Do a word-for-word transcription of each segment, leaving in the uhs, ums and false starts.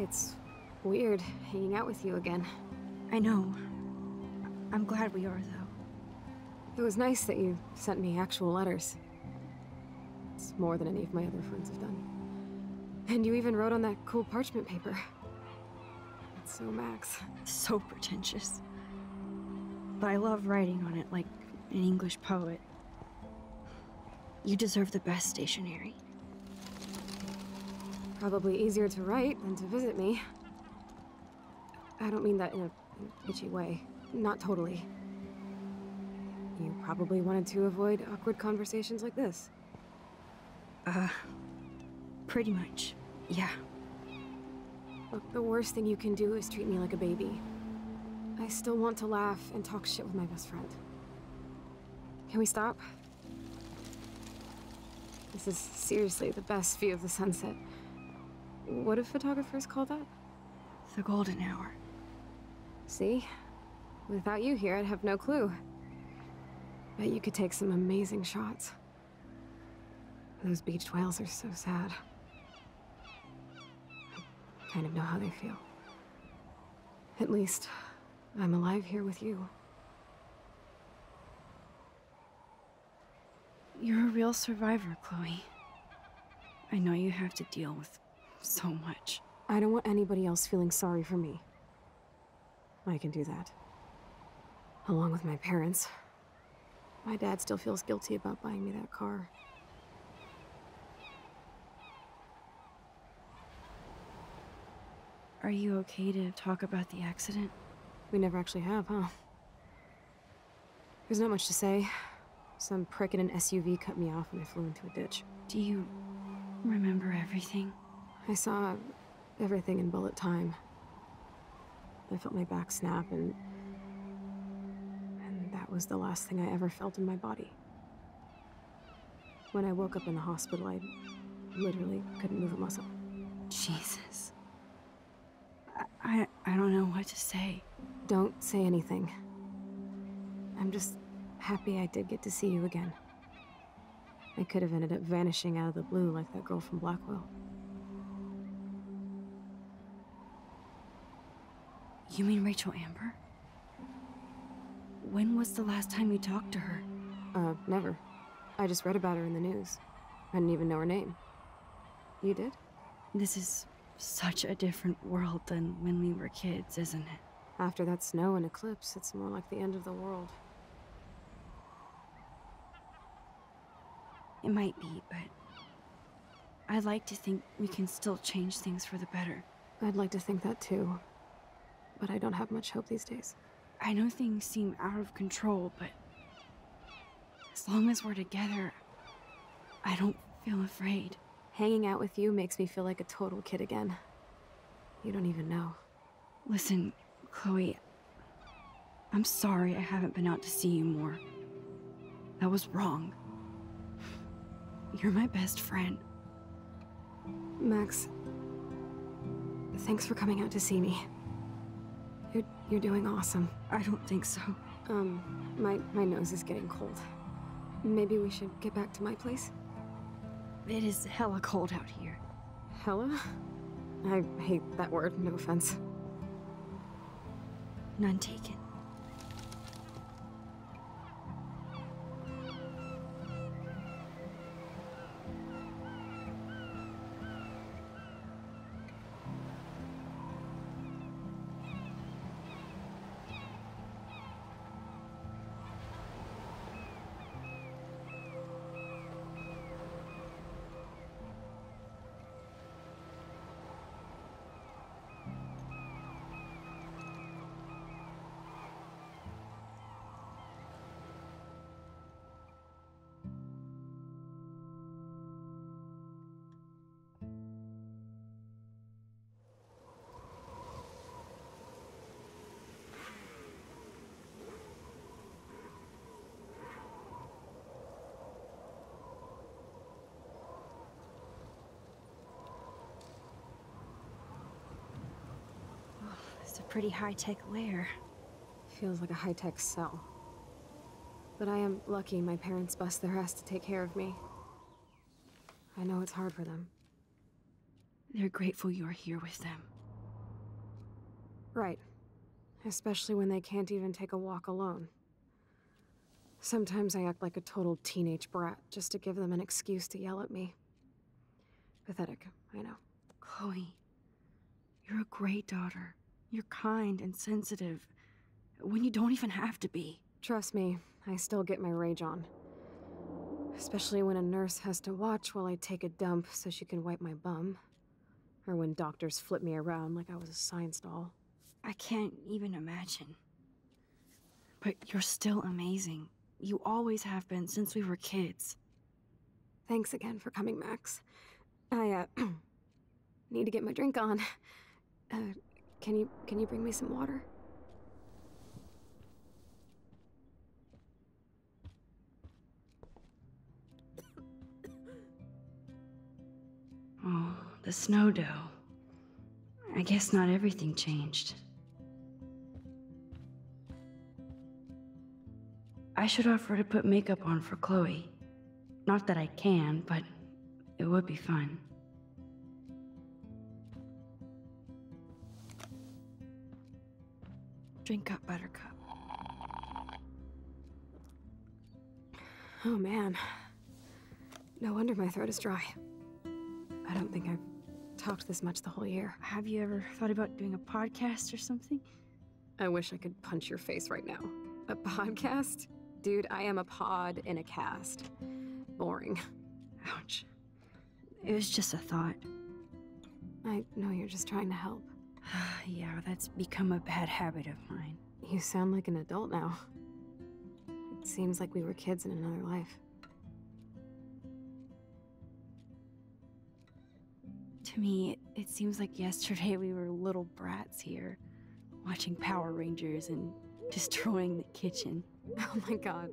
It's weird hanging out with you again. I know. I'm glad we are, though. It was nice that you sent me actual letters. It's more than any of my other friends have done. And you even wrote on that cool parchment paper. It's so Max. So pretentious. But I love writing on it like an English poet. You deserve the best stationery. Probably easier to write than to visit me. I don't mean that in a itchy way. Not totally. You probably wanted to avoid awkward conversations like this. Uh, pretty much, yeah. Look, the worst thing you can do is treat me like a baby. I still want to laugh and talk shit with my best friend. Can we stop? This is seriously the best view of the sunset. What do photographers call that? The golden hour. See? Without you here, I'd have no clue. Bet you could take some amazing shots. Those beached whales are so sad. I kind of know how they feel. At least, I'm alive here with you. You're a real survivor, Chloe. I know you have to deal with so much. I don't want anybody else feeling sorry for me. I can do that. Along with my parents. My dad still feels guilty about buying me that car. Are you okay to talk about the accident? We never actually have, huh? There's not much to say. Some prick in an S U V cut me off and I flew into a ditch. Do you remember everything? I saw everything in bullet time. I felt my back snap and... and that was the last thing I ever felt in my body. When I woke up in the hospital, I literally couldn't move a muscle. Jesus. I, I don't know what to say. Don't say anything. I'm just happy I did get to see you again. I could have ended up vanishing out of the blue like that girl from Blackwell. You mean Rachel Amber? When was the last time you talked to her? Uh, never. I just read about her in the news. I didn't even know her name. You did? This is... such a different world than when we were kids, isn't it? After that snow and eclipse, it's more like the end of the world. It might be, but I'd like to think we can still change things for the better. I'd like to think that too, but I don't have much hope these days. I know things seem out of control, but as long as we're together, I don't feel afraid. Hanging out with you makes me feel like a total kid again. You don't even know. Listen, Chloe, I'm sorry I haven't been out to see you more. That was wrong. You're my best friend. Max, thanks for coming out to see me. You're, you're doing awesome. I don't think so. Um, my, my nose is getting cold. Maybe we should get back to my place? It is hella cold out here. Hella? I hate that word, no offense. None taken. A pretty high-tech lair. Feels like a high-tech cell. But I am lucky my parents bust their ass to take care of me. I know it's hard for them. They're grateful you're here with them. Right. Especially when they can't even take a walk alone. Sometimes I act like a total teenage brat just to give them an excuse to yell at me. Pathetic, I know. Chloe, you're a great daughter. You're kind and sensitive when you don't even have to be. Trust me, I still get my rage on. Especially when a nurse has to watch while I take a dump so she can wipe my bum. Or when doctors flip me around like I was a science doll. I can't even imagine. But you're still amazing. You always have been since we were kids. Thanks again for coming, Max. I, uh, need to get my drink on. Uh, can you, can you bring me some water? Oh, the snow dough. I guess not everything changed. I should offer to put makeup on for Chloe. Not that I can, but it would be fun. Drink up, Buttercup. Oh man. No wonder my throat is dry. I don't think I've talked this much the whole year. Have you ever thought about doing a podcast or something? I wish I could punch your face right now. A podcast? Dude, I am a pod in a cast. Boring. Ouch. It was just a thought. I know you're just trying to help. Yeah, that's become a bad habit of mine. You sound like an adult now. It seems like we were kids in another life. To me, it seems like yesterday we were little brats here, watching Power Rangers and destroying the kitchen. Oh my god,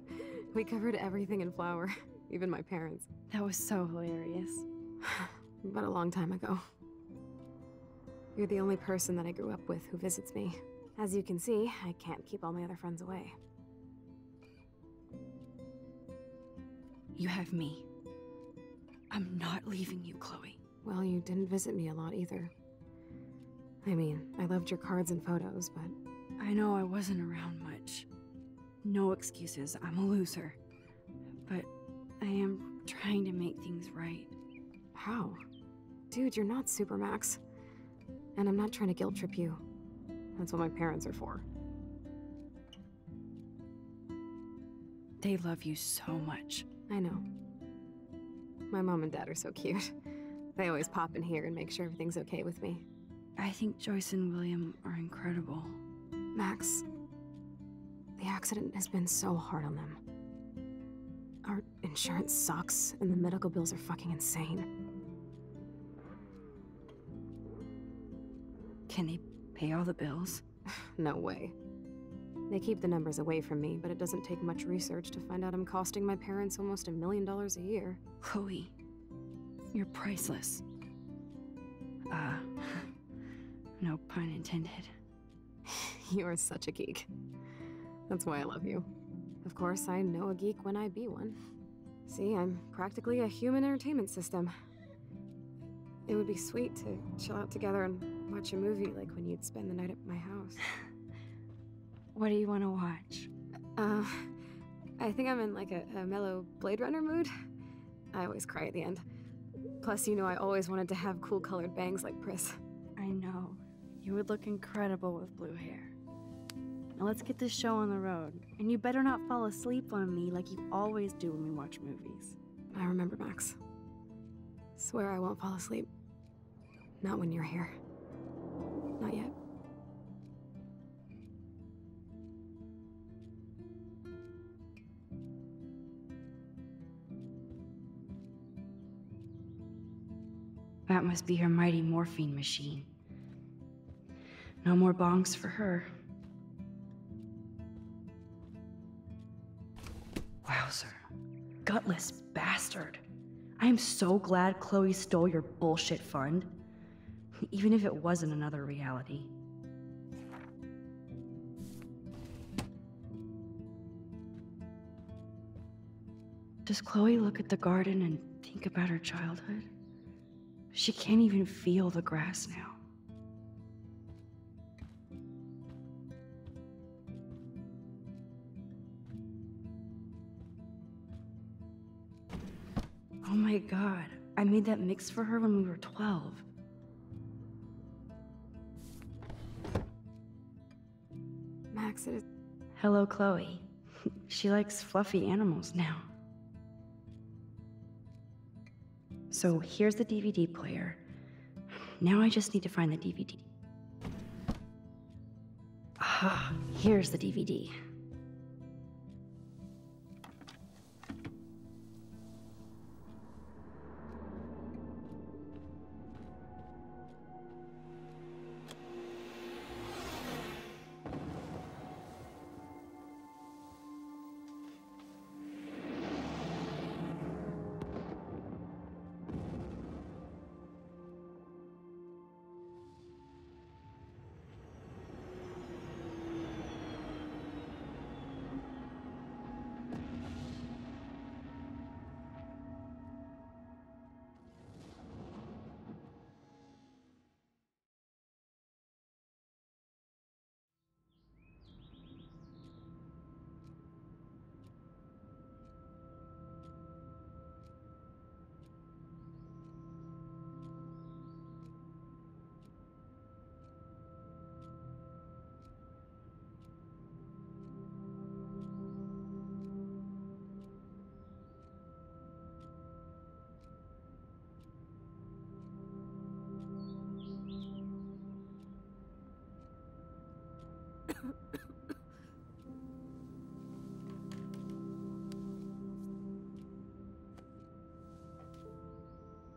we covered everything in flour, even my parents. That was so hilarious. But a long time ago. You're the only person that I grew up with who visits me. As you can see, I can't keep all my other friends away. You have me. I'm not leaving you, Chloe. Well, you didn't visit me a lot either. I mean, I loved your cards and photos, but... I know I wasn't around much. No excuses, I'm a loser. But I am trying to make things right. How? Dude, you're not Supermax. And I'm not trying to guilt trip you. That's what my parents are for. They love you so much. I know. My mom and dad are so cute. They always pop in here and make sure everything's okay with me. I think Joyce and William are incredible. Max, the accident has been so hard on them. Our insurance sucks, and the medical bills are fucking insane. Can they pay all the bills? No way. They keep the numbers away from me, but it doesn't take much research to find out I'm costing my parents almost a million dollars a year. Chloe. You're priceless. Uh, no pun intended. You are such a geek. That's why I love you. Of course, I know a geek when I be one. See, I'm practically a human entertainment system. It would be sweet to chill out together and watch a movie like when you'd spend the night at my house. What do you want to watch? Uh, I think I'm in like a, a mellow Blade Runner mood. I always cry at the end. Plus, you know I always wanted to have cool colored bangs like Pris. I know. You would look incredible with blue hair. Now let's get this show on the road. And you better not fall asleep on me like you always do when we watch movies. I remember, Max. Swear I won't fall asleep. Not when you're here. Not yet. That must be her mighty morphine machine. No more bongs for her. Wowzer. Gutless bastard. I am so glad Chloe stole your bullshit fund. Even if it wasn't another reality. Does Chloe look at the garden and think about her childhood? She can't even feel the grass now. my god, I made that mix for her when we were twelve. Max, it is... Hello, Chloe. She likes fluffy animals now. So here's the D V D player. Now I just need to find the D V D. Ah, here's the D V D.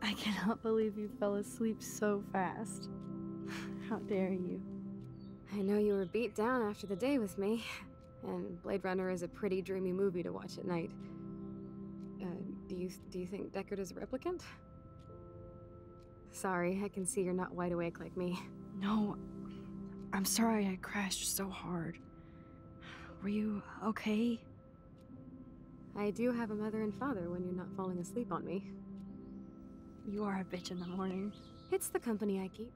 I cannot believe you fell asleep so fast. How dare you? I know you were beat down after the day with me, and Blade Runner is a pretty dreamy movie to watch at night. Uh, do you do you think Deckard is a replicant? Sorry, I can see you're not wide awake like me. No, I'm sorry I crashed so hard. Were you okay? I do have a mother and father when you're not falling asleep on me. You are a bitch in the morning. It's the company I keep.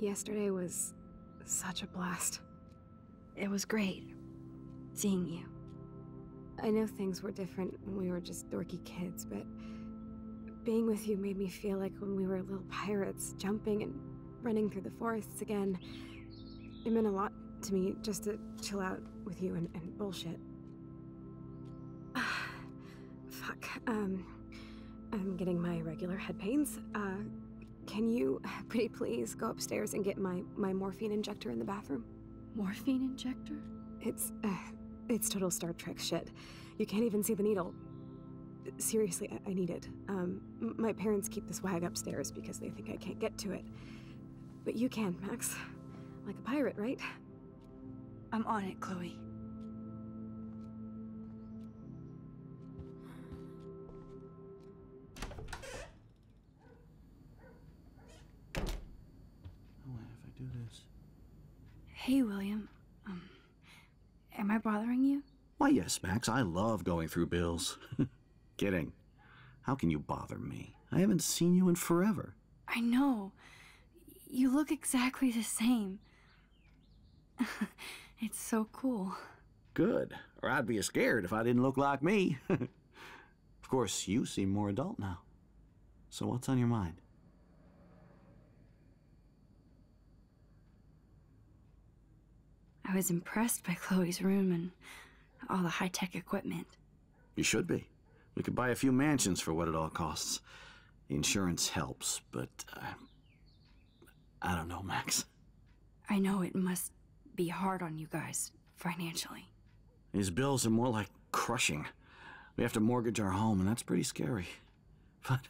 Yesterday was such a blast. It was great seeing you. I know things were different when we were just dorky kids, but being with you made me feel like when we were little pirates, jumping and running through the forests again. It meant a lot to me just to chill out with you and, and bullshit. Fuck. Um, I'm getting my regular head pains. Uh, can you pretty please go upstairs and get my, my morphine injector in the bathroom? Morphine injector? It's, uh, it's total Star Trek shit. You can't even see the needle. Seriously, I, I need it. Um, my parents keep this wag upstairs because they think I can't get to it. But you can, Max. Like a pirate, right? I'm on it, Chloe. Hey, William. Um, am I bothering you? Why, yes, Max. I love going through bills. Kidding. How can you bother me? I haven't seen you in forever. I know. You look exactly the same. It's so cool. Good. Or I'd be scared if I didn't look like me. Of course, you seem more adult now. So what's on your mind? I was impressed by Chloe's room and all the high-tech equipment. You should be. We could buy a few mansions for what it all costs. Insurance helps, but uh, I don't know, Max. I know it must be hard on you guys, financially. These bills are more like crushing. We have to mortgage our home, and that's pretty scary. But,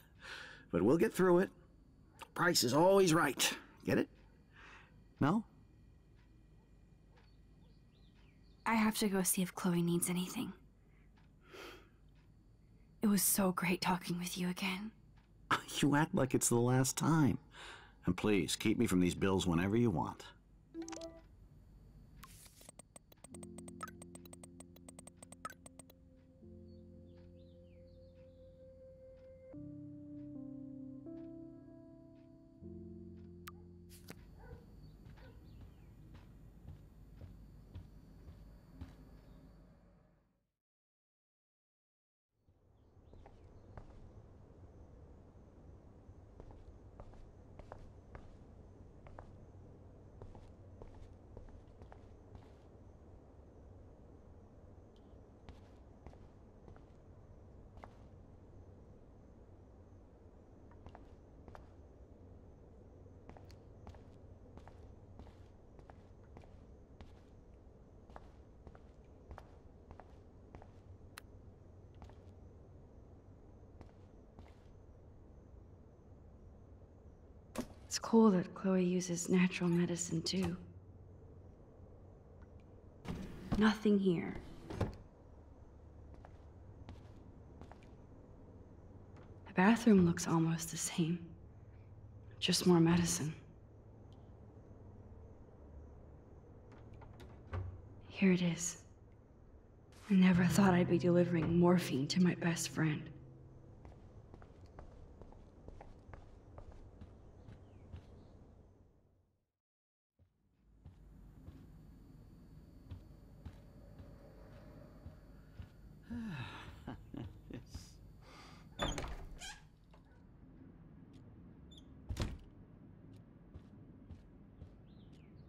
but we'll get through it. Price is always right. Get it? No? I have to go see if Chloe needs anything. It was so great talking with you again. You act like it's the last time. And please, keep me from these bills whenever you want. It's cool that Chloe uses natural medicine too. Nothing here. The bathroom looks almost the same. Just more medicine. Here it is. I never thought I'd be delivering morphine to my best friend.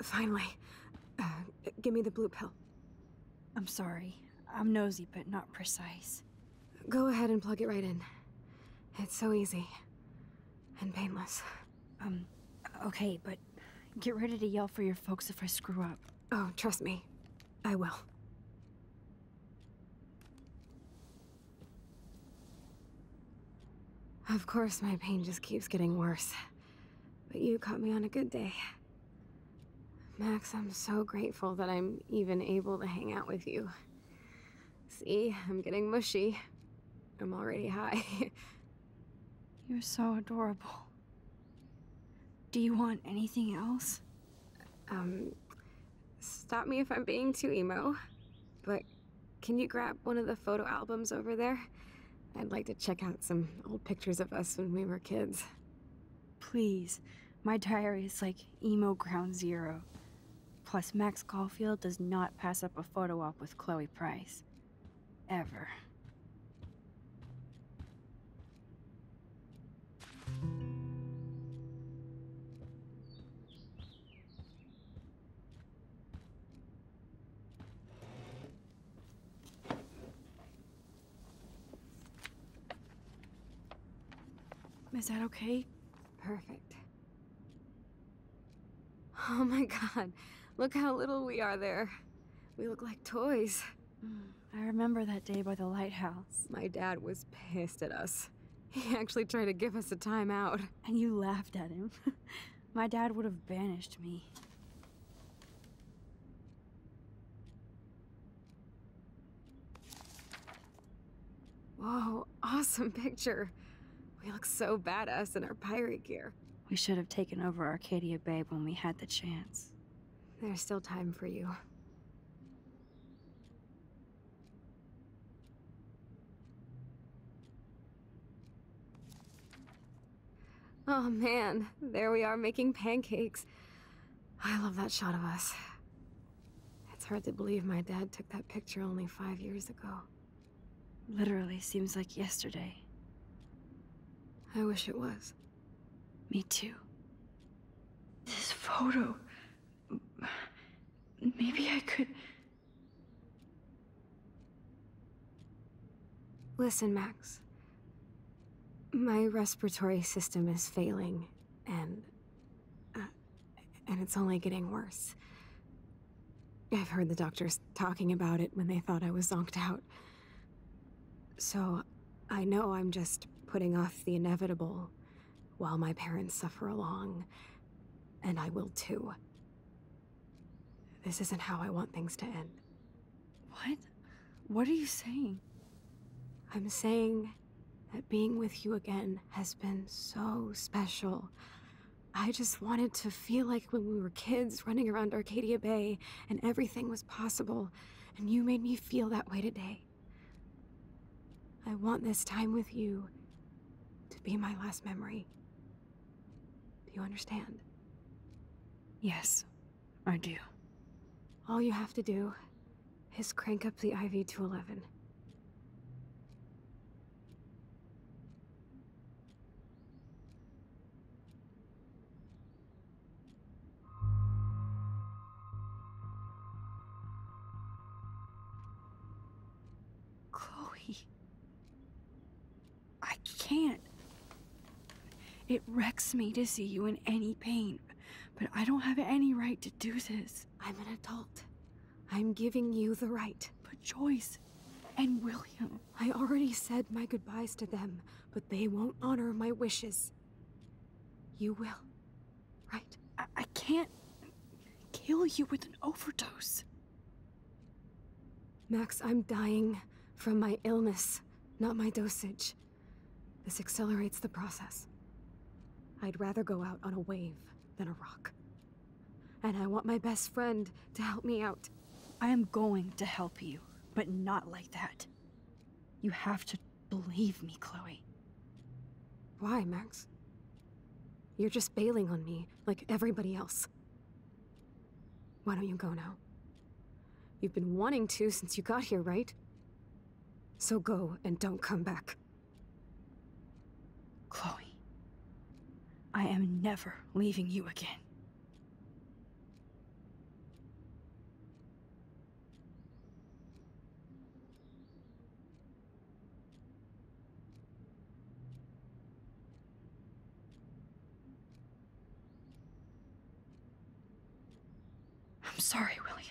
Finally. Uh, give me the blue pill. I'm sorry. I'm nosy, but not precise. Go ahead and plug it right in. It's so easy. And painless. Um, okay, but get ready to yell for your folks if I screw up. Oh, trust me. I will. Of course, my pain just keeps getting worse. But you caught me on a good day. Max, I'm so grateful that I'm even able to hang out with you. See, I'm getting mushy. I'm already high. You're so adorable. Do you want anything else? Um, stop me if I'm being too emo, but can you grab one of the photo albums over there? I'd like to check out some old pictures of us when we were kids. Please. My diary is like emo ground zero. Plus, Max Caulfield does not pass up a photo op with Chloe Price. Ever. Is that okay? Perfect. Oh my god. Look how little we are there. We look like toys. Mm, I remember that day by the lighthouse. My dad was pissed at us. He actually tried to give us a timeout. And you laughed at him. My dad would have banished me. Whoa, awesome picture. We look so badass in our pirate gear. We should have taken over Arcadia Bay when we had the chance. There's still time for you. Oh man, there we are making pancakes. I love that shot of us. It's hard to believe my dad took that picture only five years ago. Literally seems like yesterday. I wish it was. Me too. This photo... Maybe I could... Listen, Max. My respiratory system is failing, and... Uh, and it's only getting worse. I've heard the doctors talking about it when they thought I was zonked out. So, I know I'm just putting off the inevitable... while my parents suffer along, and I will too. This isn't how I want things to end. What? What are you saying? I'm saying that being with you again has been so special. I just wanted to feel like when we were kids running around Arcadia Bay and everything was possible, and you made me feel that way today. I want this time with you to be my last memory. You understand? Yes, I do. All you have to do is crank up the I V to eleven. Chloe, I can't. It wrecks me to see you in any pain, but I don't have any right to do this. I'm an adult. I'm giving you the right. But Joyce and William... I already said my goodbyes to them, but they won't honor my wishes. You will. right. I, I can't kill you with an overdose. Max, I'm dying from my illness, not my dosage. This accelerates the process. I'd rather go out on a wave than a rock. And I want my best friend to help me out. I am going to help you, but not like that. You have to believe me, Chloe. Why, Max? You're just bailing on me, like everybody else. Why don't you go now? You've been wanting to since you got here, right? So go and don't come back. Chloe, I am never leaving you again. I'm sorry, William.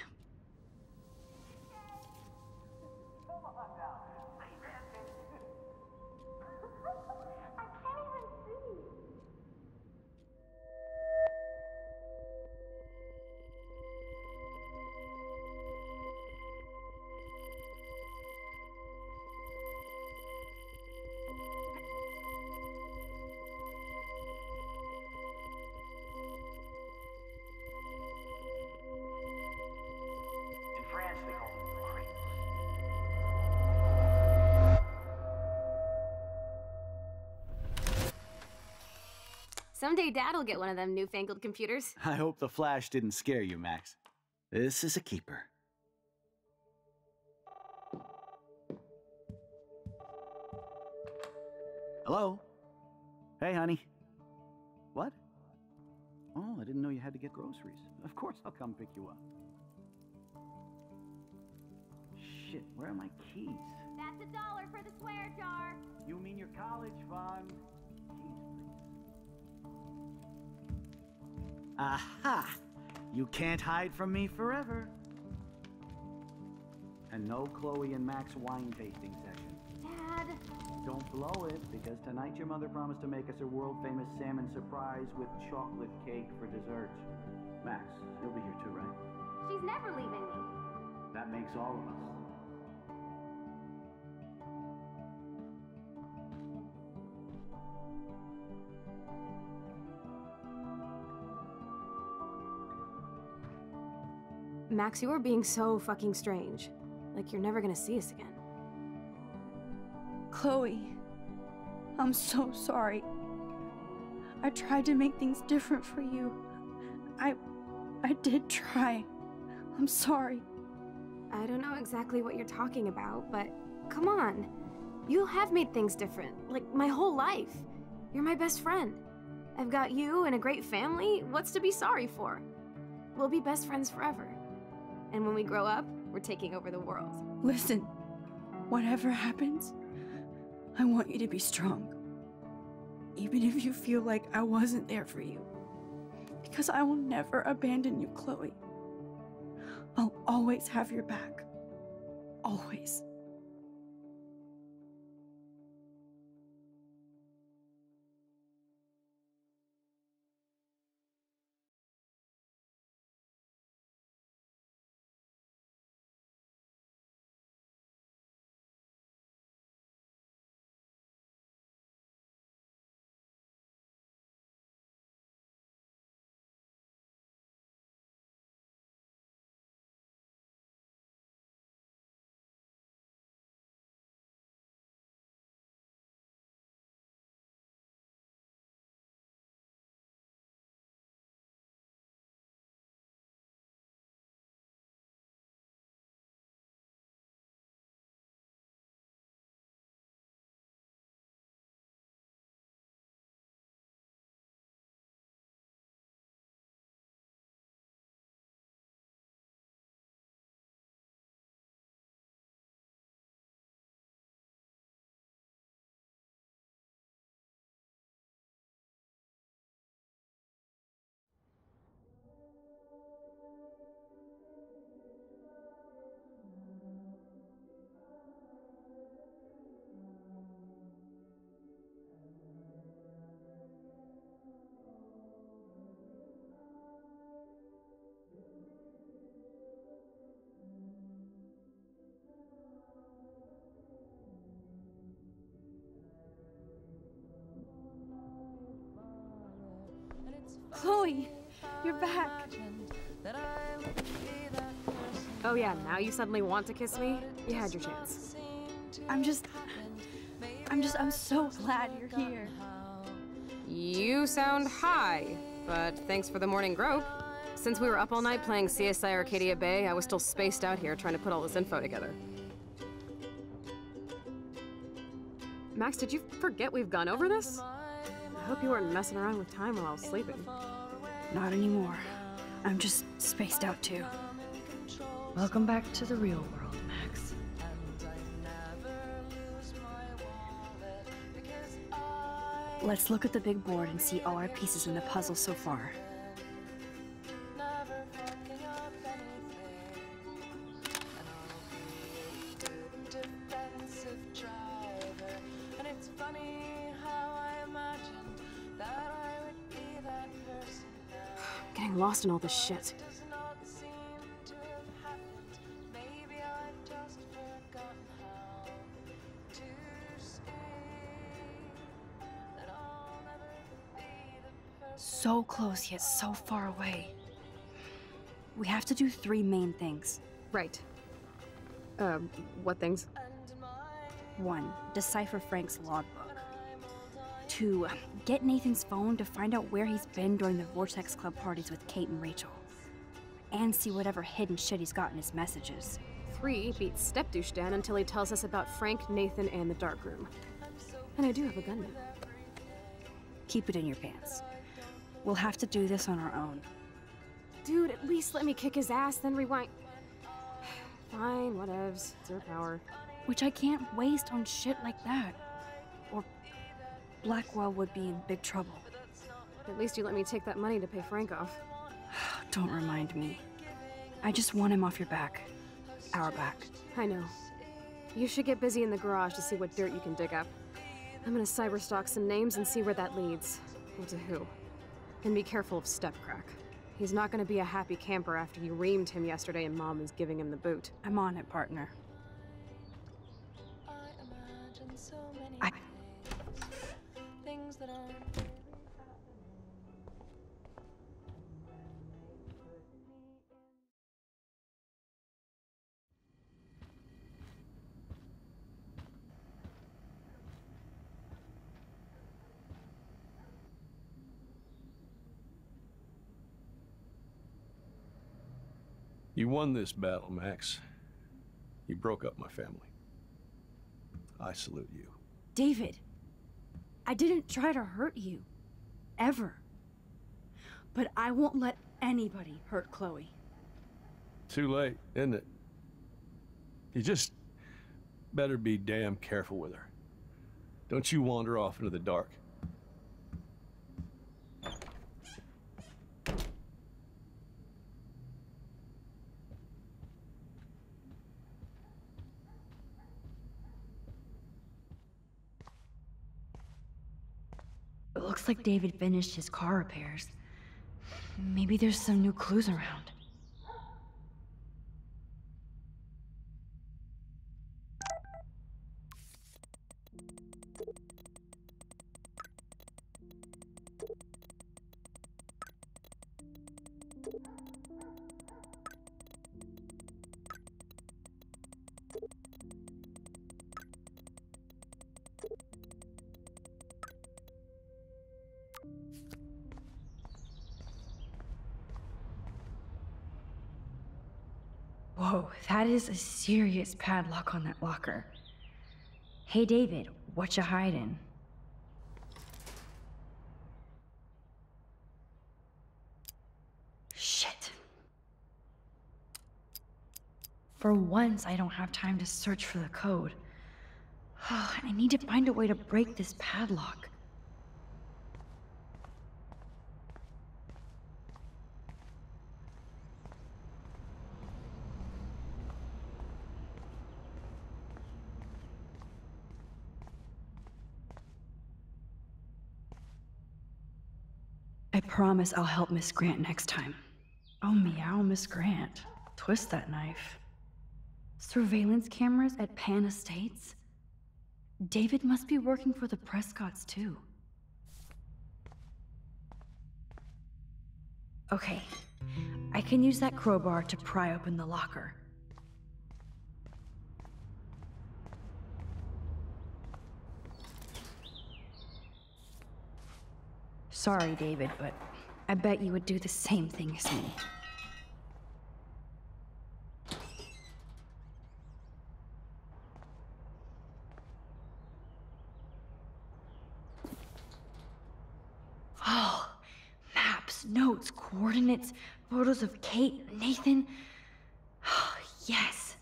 Someday Dad'll get one of them newfangled computers. I hope the flash didn't scare you, Max. This is a keeper. Hello? Hey, honey. What? Oh, I didn't know you had to get groceries. Of course I'll come pick you up. Shit, where are my keys? That's a dollar for the swear jar. You mean your college fund? Aha! You can't hide from me forever. And no Chloe and Max wine tasting session. Dad! Don't blow it, because tonight your mother promised to make us a world-famous salmon surprise with chocolate cake for dessert. Max, you'll be here too, right? She's never leaving me. That makes all of us. Max, you are being so fucking strange. Like you're never gonna see us again. Chloe, I'm so sorry. I tried to make things different for you. I... I did try. I'm sorry. I don't know exactly what you're talking about, but come on. You have made things different, like my whole life. You're my best friend. I've got you and a great family. What's to be sorry for? We'll be best friends forever. And when we grow up, we're taking over the world. Listen, whatever happens, I want you to be strong. Even if you feel like I wasn't there for you. Because I will never abandon you, Chloe. I'll always have your back. Always. Chloe, you're back. Oh yeah, now you suddenly want to kiss me? You had your chance. I'm just... I'm just... I'm so glad you're here. You sound high, but thanks for the morning grope. Since we were up all night playing C S I Arcadia Bay, I was still spaced out here trying to put all this info together. Max, did you forget we've gone over this? I hope you weren't messing around with time while I was sleeping. Not anymore. I'm just spaced out too. Welcome back to the real world, Max. Let's look at the big board and see all our pieces in the puzzle so far. Lost in all this shit. So close, yet so far away. We have to do three main things. Right. Um, what things? One, decipher Frank's logbook. Two, get Nathan's phone to find out where he's been during the Vortex Club parties with Kate and Rachel. And see whatever hidden shit he's got in his messages. Three, beat Step Douche down until he tells us about Frank, Nathan, and the Dark Room. And I do have a gun now. Keep it in your pants. We'll have to do this on our own. Dude, at least let me kick his ass, then rewind. Fine, whatevs. It's your power. Which I can't waste on shit like that. Blackwell would be in big trouble. At least you let me take that money to pay Frank off. Don't remind me. I just want him off your back. Our back. I know. You should get busy in the garage to see what dirt you can dig up. I'm gonna cyberstalk some names and see where that leads. Or to who. And be careful of Stepcrack. He's not gonna be a happy camper after you reamed him yesterday and Mom is giving him the boot. I'm on it, partner. I... You won this battle, Max. You broke up my family. I salute you. David, I didn't try to hurt you. Ever. But I won't let anybody hurt Chloe. Too late, isn't it? You just better be damn careful with her. Don't you wander off into the dark. Looks like David finished his car repairs. Maybe there's some new clues around. That is a serious padlock on that locker. Hey David, what you hiding? Shit. For once, I don't have time to search for the code. Oh, I need to find a way to break this padlock. I promise I'll help Miss Grant next time. Oh, meow, Miss Grant. Twist that knife. Surveillance cameras at Pan Estates? David must be working for the Prescotts, too. Okay. I can use that crowbar to pry open the locker. Sorry, David, but I bet you would do the same thing as me. Oh, maps, notes, coordinates, photos of Kate, Nathan. Oh, yes.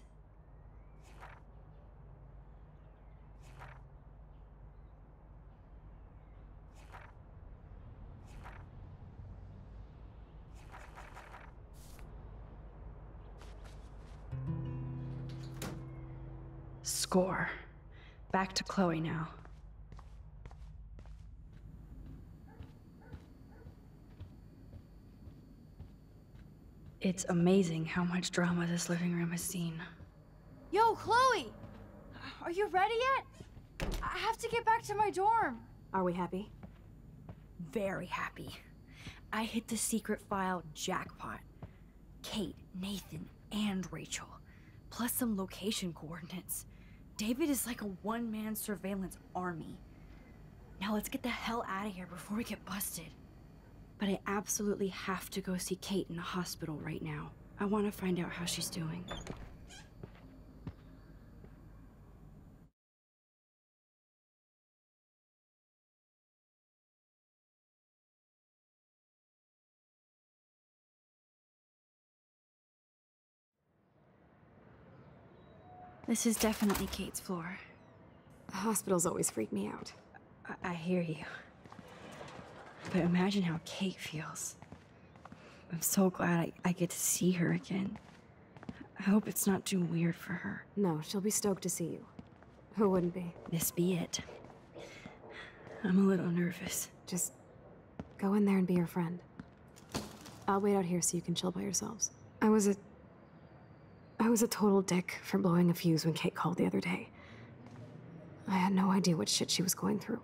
Score. Back to Chloe now. It's amazing how much drama this living room has seen. Yo, Chloe! Are you ready yet? I have to get back to my dorm. Are we happy? Very happy. I hit the secret file jackpot. Kate, Nathan, and Rachel. Plus some location coordinates. David is like a one-man surveillance army. Now let's get the hell out of here before we get busted. But I absolutely have to go see Kate in the hospital right now. I want to find out how she's doing. This is definitely Kate's floor. Hospitals always freak me out. I, I hear you. But imagine how Kate feels. I'm so glad I, I get to see her again. I hope it's not too weird for her. No, she'll be stoked to see you. Who wouldn't be? This be it. I'm a little nervous. Just go in there and be her friend. I'll wait out here so you can chill by yourselves. I was a... I was a total dick for blowing a fuse when Kate called the other day. I had no idea what shit she was going through.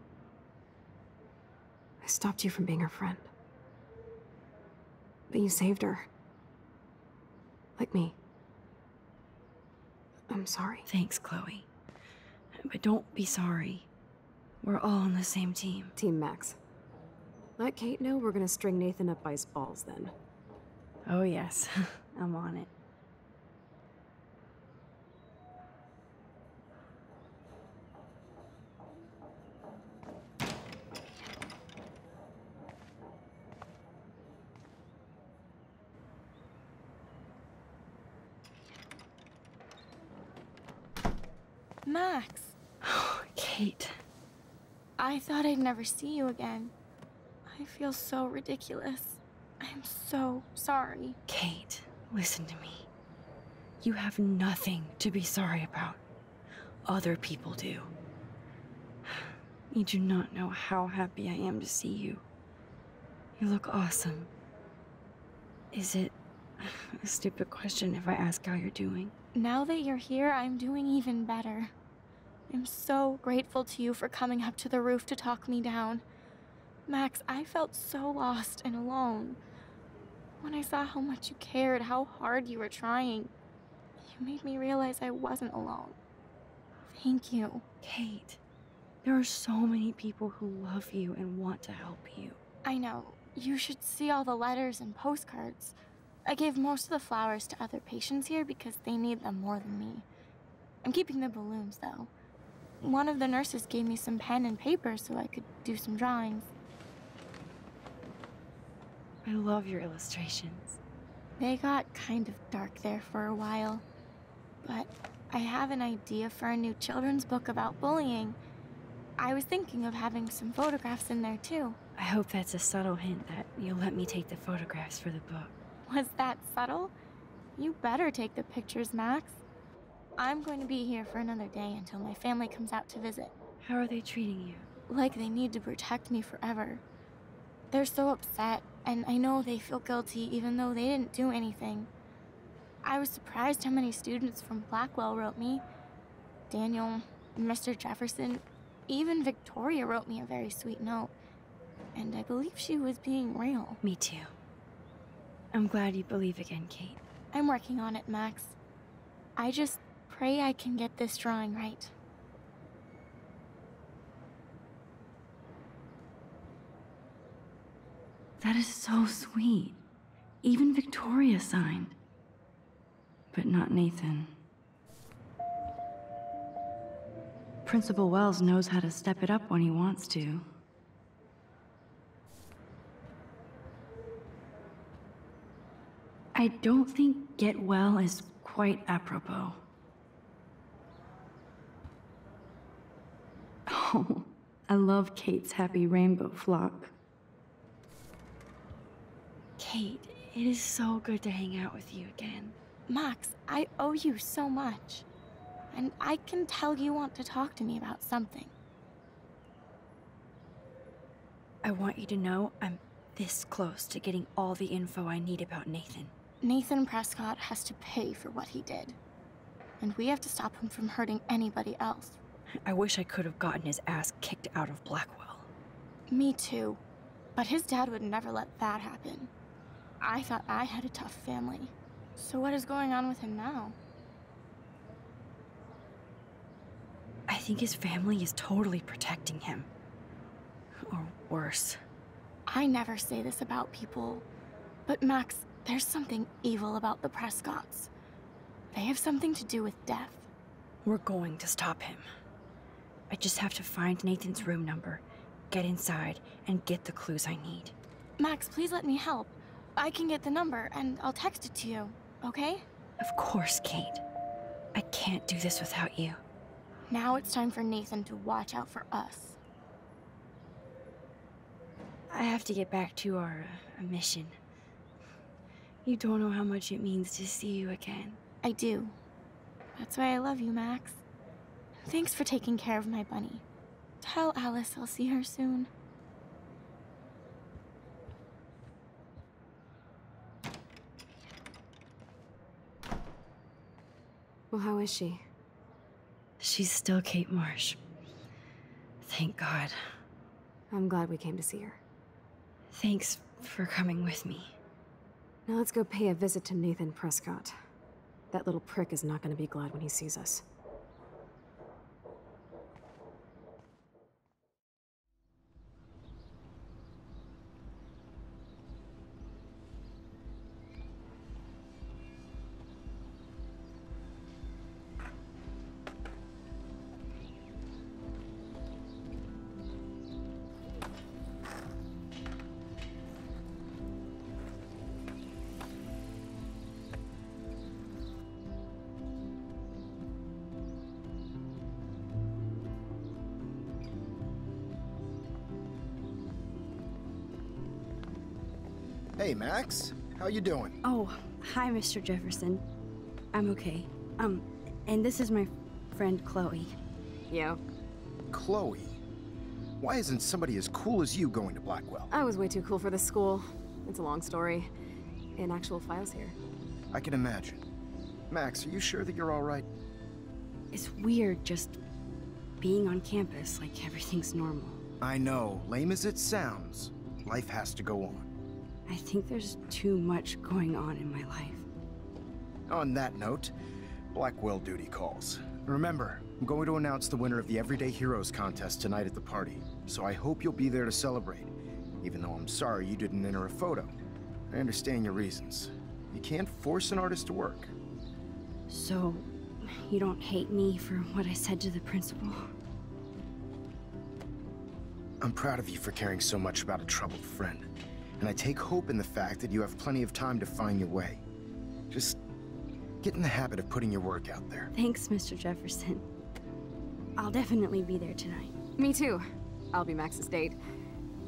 I stopped you from being her friend. But you saved her. Like me. I'm sorry. Thanks, Chloe. But don't be sorry. We're all on the same team. Team Max. Let Kate know we're gonna string Nathan up by his balls then. Oh yes, I'm on it. Max. Oh, Kate. I thought I'd never see you again. I feel so ridiculous. I'm so sorry. Kate, listen to me. You have nothing to be sorry about. Other people do. You do not know how happy I am to see you. You look awesome. Is it a stupid question if I ask how you're doing? Now that you're here, I'm doing even better. I'm so grateful to you for coming up to the roof to talk me down. Max, I felt so lost and alone. When I saw how much you cared, how hard you were trying, you made me realize I wasn't alone. Thank you. Kate, there are so many people who love you and want to help you. I know. You should see all the letters and postcards. I gave most of the flowers to other patients here because they need them more than me. I'm keeping the balloons, though. One of the nurses gave me some pen and paper so I could do some drawings. I love your illustrations. They got kind of dark there for a while, but I have an idea for a new children's book about bullying. I was thinking of having some photographs in there too. I hope that's a subtle hint that you'll let me take the photographs for the book. Was that subtle? You better take the pictures, Max. I'm going to be here for another day until my family comes out to visit. How are they treating you? Like they need to protect me forever. They're so upset, and I know they feel guilty even though they didn't do anything. I was surprised how many students from Blackwell wrote me. Daniel, Mister Jefferson, even Victoria wrote me a very sweet note. And I believe she was being real. Me too. I'm glad you believe again, Kate. I'm working on it, Max. I just pray I can get this drawing right. That is so sweet. Even Victoria signed. But not Nathan. Principal Wells knows how to step it up when he wants to. I don't think "get well" is quite apropos. Oh, I love Kate's happy rainbow flock. Kate, it is so good to hang out with you again. Max, I owe you so much. And I can tell you want to talk to me about something. I want you to know I'm this close to getting all the info I need about Nathan. Nathan Prescott has to pay for what he did. And we have to stop him from hurting anybody else. I wish I could have gotten his ass kicked out of Blackwell. Me too. But his dad would never let that happen. I thought I had a tough family. So what is going on with him now? I think his family is totally protecting him. Or worse. I never say this about people, but Max, there's something evil about the Prescotts. They have something to do with death. We're going to stop him. I just have to find Nathan's room number, get inside, and get the clues I need. Max, please let me help. I can get the number, and I'll text it to you, okay? Of course, Kate. I can't do this without you. Now it's time for Nathan to watch out for us. I have to get back to our uh, mission. You don't know how much it means to see you again. I do. That's why I love you, Max. Thanks for taking care of my bunny. Tell Alice I'll see her soon. Well, how is she? She's still Kate Marsh. Thank God. I'm glad we came to see her. Thanks for coming with me. Now let's go pay a visit to Nathan Prescott. That little prick is not going to be glad when he sees us. Hey, Max. How you doing? Oh, hi, Mister Jefferson. I'm okay. Um, and this is my friend Chloe. Yo. Chloe? Why isn't somebody as cool as you going to Blackwell? I was way too cool for this school. It's a long story. In actual files here. I can imagine. Max, are you sure that you're all right? It's weird just being on campus like everything's normal. I know. Lame as it sounds, life has to go on. I think there's too much going on in my life. On that note, Blackwell duty calls. Remember, I'm going to announce the winner of the Everyday Heroes contest tonight at the party, so I hope you'll be there to celebrate, even though I'm sorry you didn't enter a photo. I understand your reasons. You can't force an artist to work. So, you don't hate me for what I said to the principal? I'm proud of you for caring so much about a troubled friend. And I take hope in the fact that you have plenty of time to find your way. Just get in the habit of putting your work out there. Thanks, Mister Jefferson. I'll definitely be there tonight. Me too. I'll be Max's date.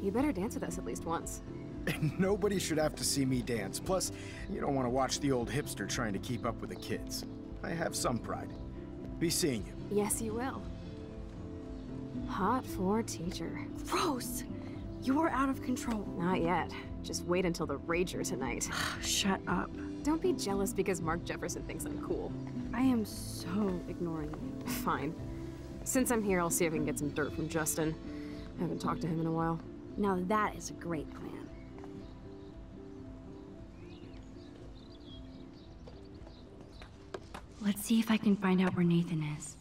You better dance with us at least once. Nobody should have to see me dance. Plus, you don't want to watch the old hipster trying to keep up with the kids. I have some pride. Be seeing you. Yes, you will. Hot for teacher. Gross! You're out of control. Not yet. Just wait until the rager tonight. Shut up. Don't be jealous because Mark Jefferson thinks I'm cool. I am so ignoring you. Fine. Since I'm here, I'll see if we can get some dirt from Justin. I haven't talked to him in a while. Now that is a great plan. Let's see if I can find out where Nathan is.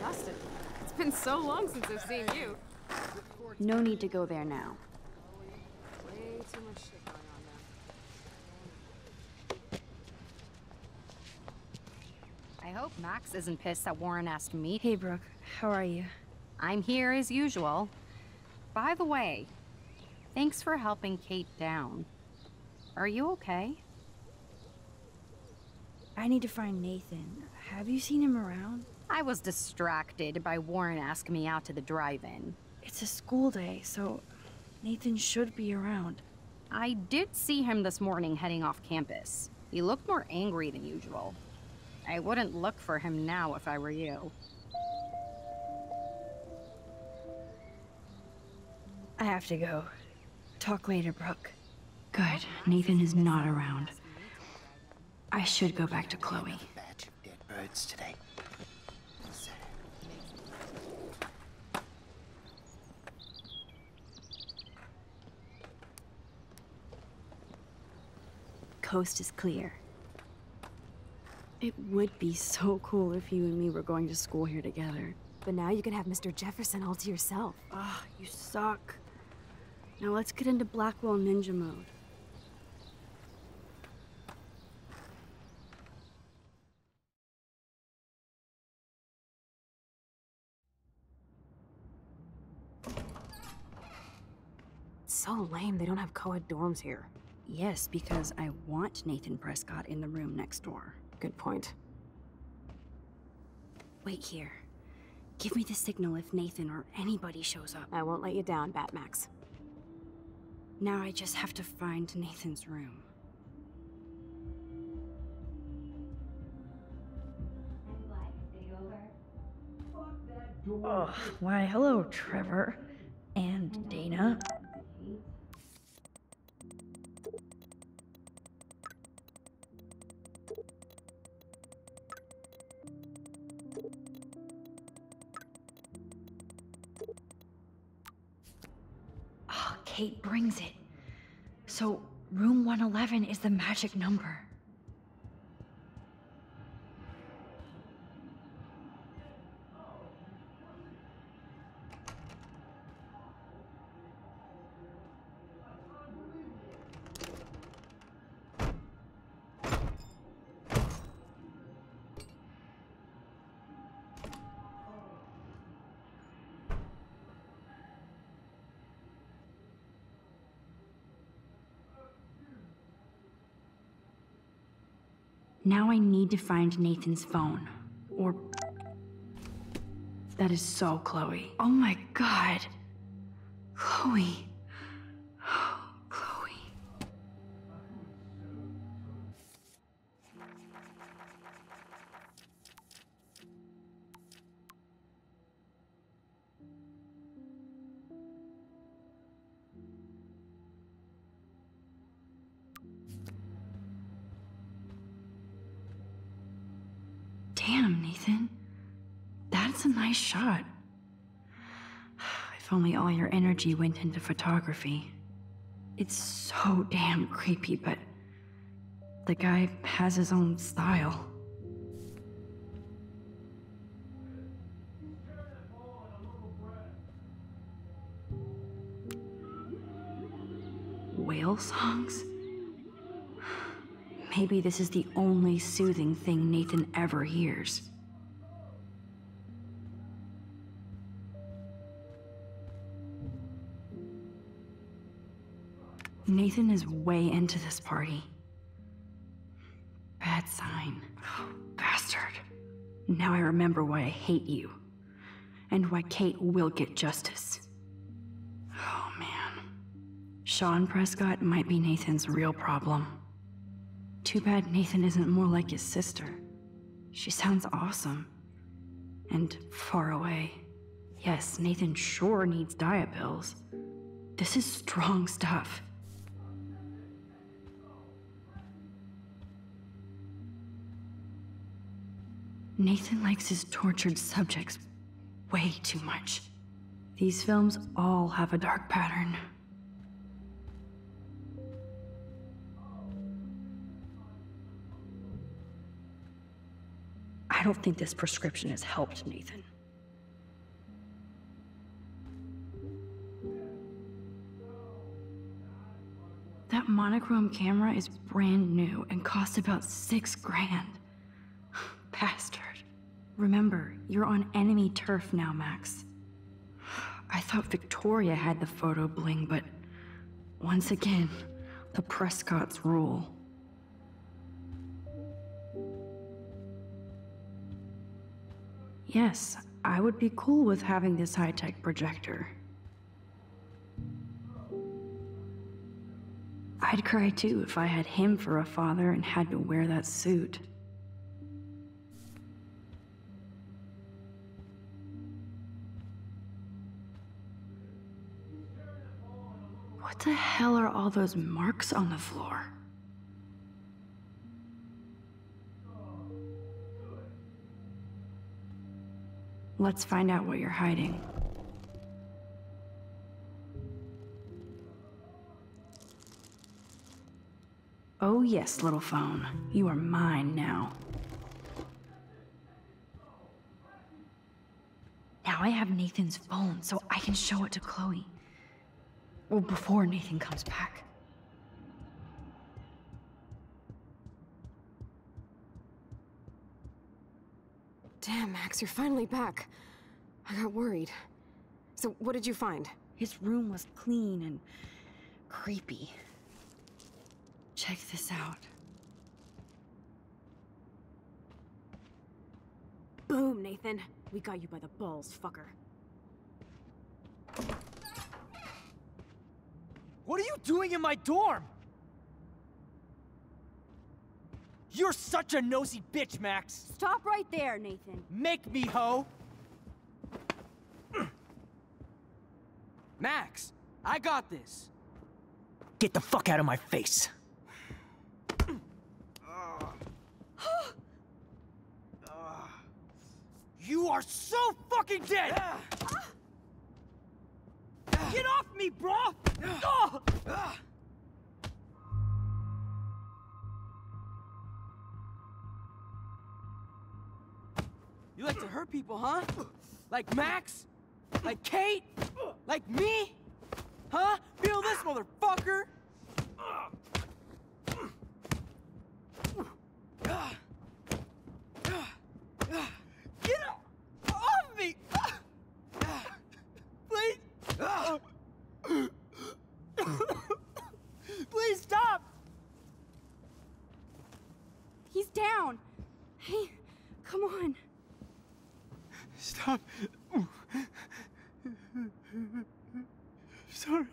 Justin, it's been so long since I've seen you. No need to go there now. Way too much shit going on now. I hope Max isn't pissed that Warren asked me. Hey, Brooke, how are you? I'm here as usual. By the way, thanks for helping Kate down. Are you okay? I need to find Nathan. Have you seen him around? I was distracted by Warren asking me out to the drive-in. It's a school day, so Nathan should be around. I did see him this morning heading off campus. He looked more angry than usual. I wouldn't look for him now if I were you. I have to go. Talk later, Brooke. Good. Nathan is not around. I should go back to Chloe. Batch of dead birds today. Coast is clear. It would be so cool if you and me were going to school here together. But now you can have Mister Jefferson all to yourself. Ah, you suck. Now let's get into Blackwell Ninja mode. It's so lame they don't have co-ed dorms here. Yes, because I want Nathan Prescott in the room next door. Good point. Wait here. Give me the signal if Nathan or anybody shows up. I won't let you down, Batmax. Now I just have to find Nathan's room. Oh, why, hello, Trevor. And Dana. Kate brings it. So room one eleven is the magic number. Now I need to find Nathan's phone, or... That is so Chloe. Oh my God. Chloe. Oh, Chloe. Shot. If only all your energy went into photography. It's so damn creepy, but the guy has his own style. Whale songs? Maybe this is the only soothing thing Nathan ever hears. Nathan is way into this party. Bad sign. Oh, bastard. Now I remember why I hate you. And why Kate will get justice. Oh, man. Sean Prescott might be Nathan's real problem. Too bad Nathan isn't more like his sister. She sounds awesome. And far away. Yes, Nathan sure needs diet pills. This is strong stuff. Nathan likes his tortured subjects way too much. These films all have a dark pattern. I don't think this prescription has helped, Nathan. That monochrome camera is brand new and costs about six grand. Bastard. Remember, you're on enemy turf now, Max. I thought Victoria had the photo bling, but once again, the Prescotts rule. Yes, I would be cool with having this high-tech projector. I'd cry too if I had him for a father and had to wear that suit. What the hell are all those marks on the floor? Let's find out what you're hiding. Oh yes, little phone. You are mine now. Now I have Nathan's phone, so I can show it to Chloe. Well, before Nathan comes back. Damn, Max, you're finally back. I got worried. So, what did you find? His room was clean and creepy. Check this out. Boom, Nathan. We got you by the balls, fucker. What are you doing in my dorm? You're such a nosy bitch, Max. Stop right there, Nathan. Make me, ho. Max, I got this. Get the fuck out of my face. You are so fucking dead. Get off me, bro. Oh. You like to hurt people, huh? Like Max? Like Kate? Like me? Huh? Feel this, motherfucker! Get off me! Please! Please stop! He's down! Hey, come on! Stop. Sorry.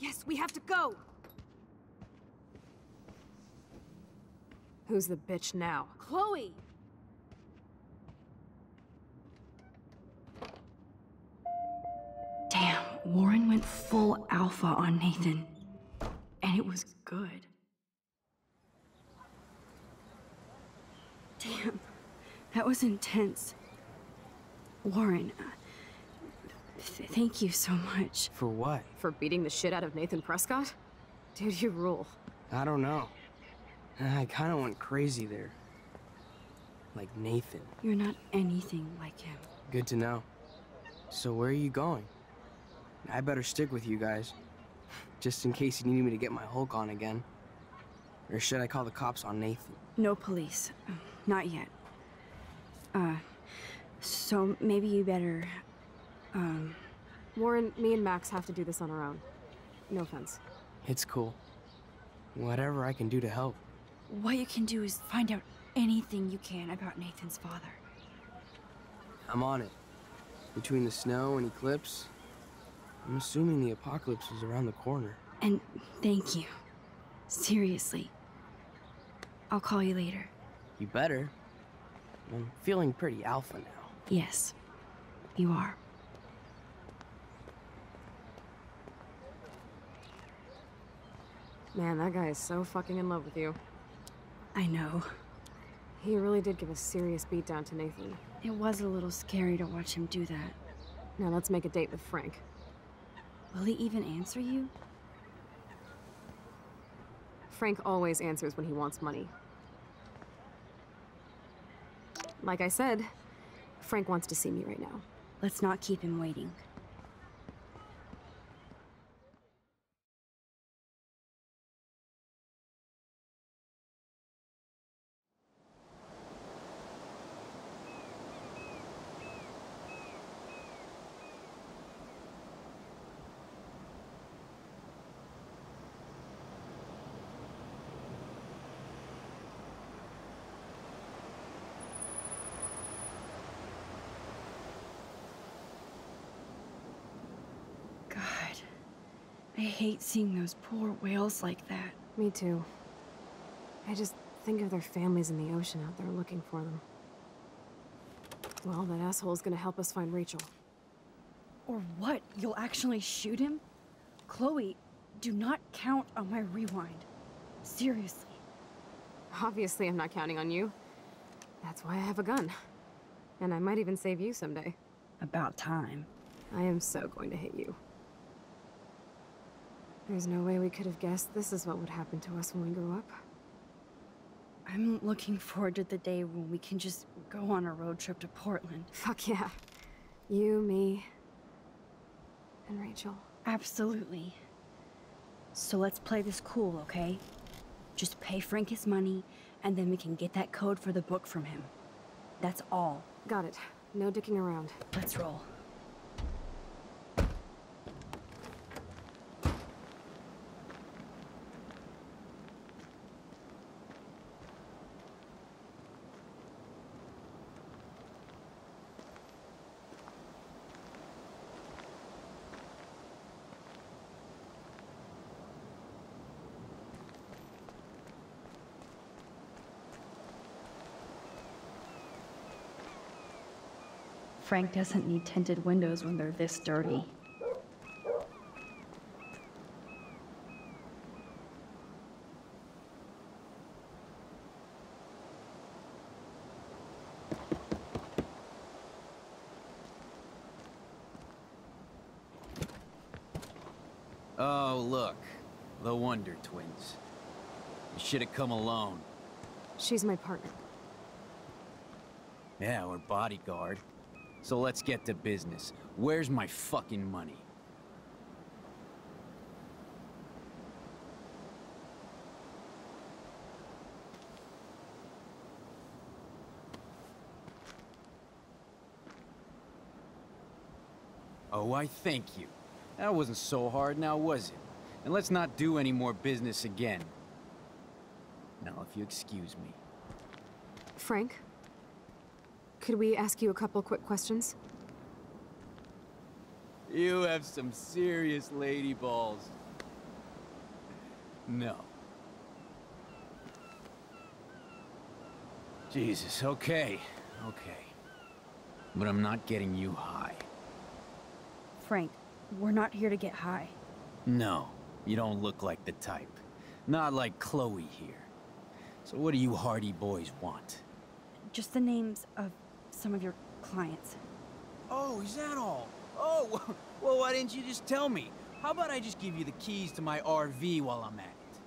Yes, we have to go. Who's the bitch now? Chloe. Damn, Warren went full alpha on Nathan. And it was good. Damn, that was intense. Warren, uh, th thank you so much. For what? For beating the shit out of Nathan Prescott? Dude, you rule. I don't know. I kinda went crazy there. Like Nathan. You're not anything like him. Good to know. So where are you going? I better stick with you guys. Just in case you need me to get my Hulk on again. Or should I call the cops on Nathan? No police. Not yet. Uh... So, maybe you better, um... Warren, me and Max have to do this on our own. No offense. It's cool. Whatever I can do to help. What you can do is find out anything you can about Nathan's father. I'm on it. Between the snow and Eclipse, I'm assuming the apocalypse is around the corner. And thank you. Seriously. I'll call you later. You better. I'm feeling pretty alpha now. Yes, you are. Man, that guy is so fucking in love with you. I know. He really did give a serious beatdown to Nathan. It was a little scary to watch him do that. Now let's make a date with Frank. Will he even answer you? Frank always answers when he wants money. Like I said, Frank wants to see me right now. Let's not keep him waiting. I hate seeing those poor whales like that. Me too. I just think of their families in the ocean out there looking for them. Well, that asshole's gonna help us find Rachel. Or what? You'll actually shoot him? Chloe, do not count on my rewind. Seriously. Obviously, I'm not counting on you. That's why I have a gun. And I might even save you someday. About time. I am so going to hit you. There's no way we could have guessed this is what would happen to us when we grew up. I'm looking forward to the day when we can just go on a road trip to Portland. Fuck yeah. You, me, and Rachel. Absolutely. So let's play this cool, okay? Just pay Frank his money, and then we can get that code for the book from him. That's all. Got it. No dicking around. Let's roll. Frank doesn't need tinted windows when they're this dirty. Oh, look. The Wonder Twins. You should have come alone. She's my partner. Yeah, or bodyguard. So let's get to business. Where's my fucking money? Oh, I thank you. That wasn't so hard now, was it? And let's not do any more business again. Now, if you excuse me. Frank? Could we ask you a couple quick questions? You have some serious lady balls. No. Jesus, okay, okay. But I'm not getting you high. Frank, we're not here to get high. No, you don't look like the type. Not like Chloe here. So what do you hardy boys want? Just the names of some of your clients. Oh, is that all? Oh, well, why didn't you just tell me? How about I just give you the keys to my R V while I'm at it?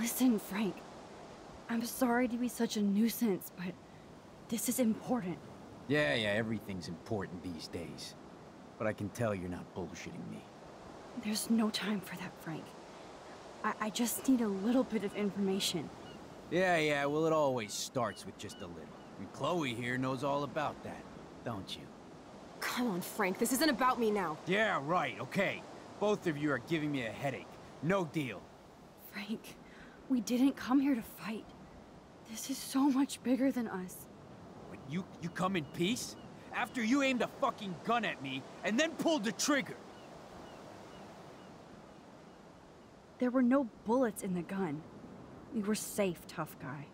Listen, Frank. I'm sorry to be such a nuisance, but this is important. Yeah, yeah, everything's important these days. But I can tell you're not bullshitting me. There's no time for that, Frank. I, I just need a little bit of information. Yeah, yeah, well, it always starts with just a little. And Chloe here knows all about that, don't you? Come on, Frank, this isn't about me now. Yeah, right, okay. Both of you are giving me a headache. No deal. Frank, we didn't come here to fight. This is so much bigger than us. But you, you come in peace? After you aimed a fucking gun at me, and then pulled the trigger. There were no bullets in the gun. We were safe, tough guy.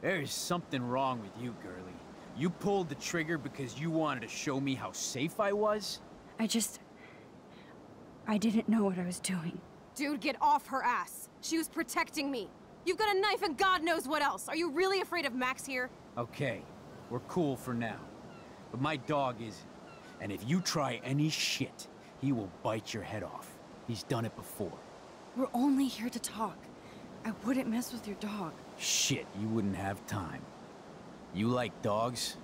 There is something wrong with you, girlie. You pulled the trigger because you wanted to show me how safe I was? I just... I didn't know what I was doing. Dude, get off her ass! She was protecting me! You've got a knife and God knows what else! Are you really afraid of Max here? Okay, we're cool for now. But my dog isn't. And if you try any shit, he will bite your head off. He's done it before. We're only here to talk. I wouldn't mess with your dog. Shit, you wouldn't have time. You like dogs?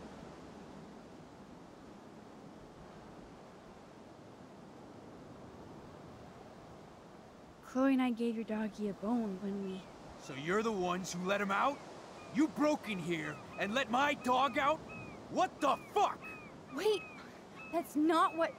Chloe and I gave your doggy a bone when we... So you're the ones who let him out? You broke in here and let my dog out? What the fuck? Wait, that's not what...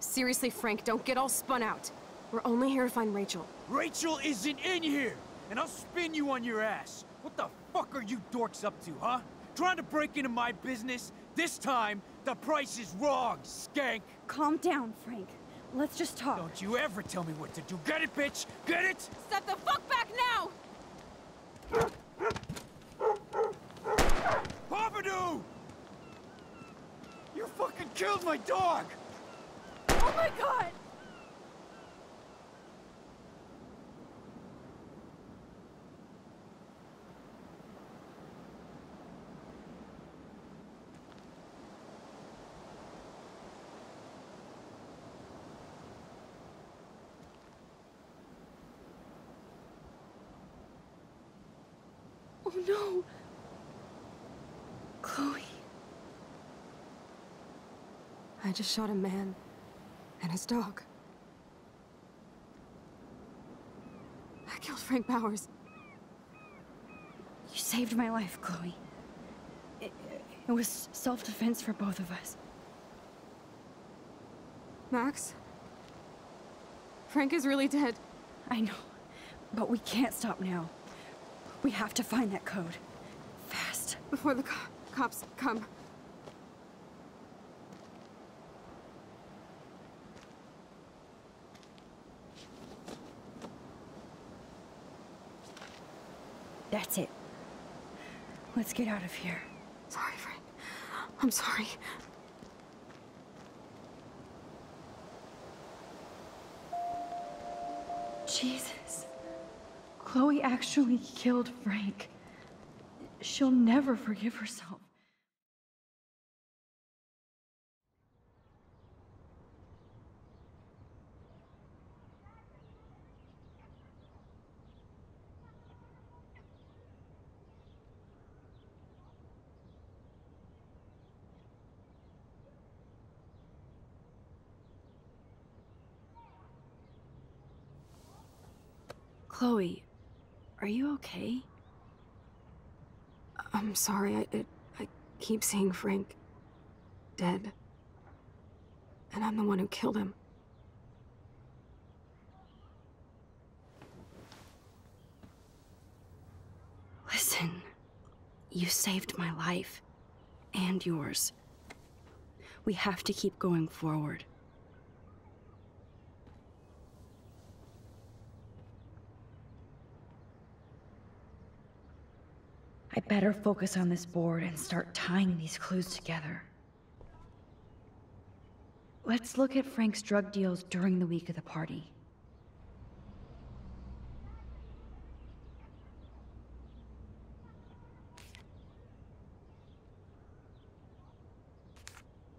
Seriously, Frank, don't get all spun out. We're only here to find Rachel. Rachel isn't in here, and I'll spin you on your ass. What the fuck are you dorks up to, huh? Trying to break into my business? This time, the price is wrong, skank. Calm down, Frank. Let's just talk. Don't you ever tell me what to do. Get it, bitch? Get it? Step the fuck back now! Pompidou! You fucking killed my dog! Oh my god! Oh no! Chloe... I just shot a man and his dog. I killed Frank Bowers. You saved my life, Chloe. It, it was self-defense for both of us. Max? Frank is really dead. I know, but we can't stop now. We have to find that code. Fast. Before the co cops come. That's it. Let's get out of here. Sorry, Frank. I'm sorry. Jesus. Chloe actually killed Frank. She'll never forgive herself. Chloe. Are you okay? I'm sorry, I, it, I keep seeing Frank dead. And I'm the one who killed him. Listen, you saved my life and yours. We have to keep going forward. I better focus on this board and start tying these clues together. Let's look at Frank's drug deals during the week of the party.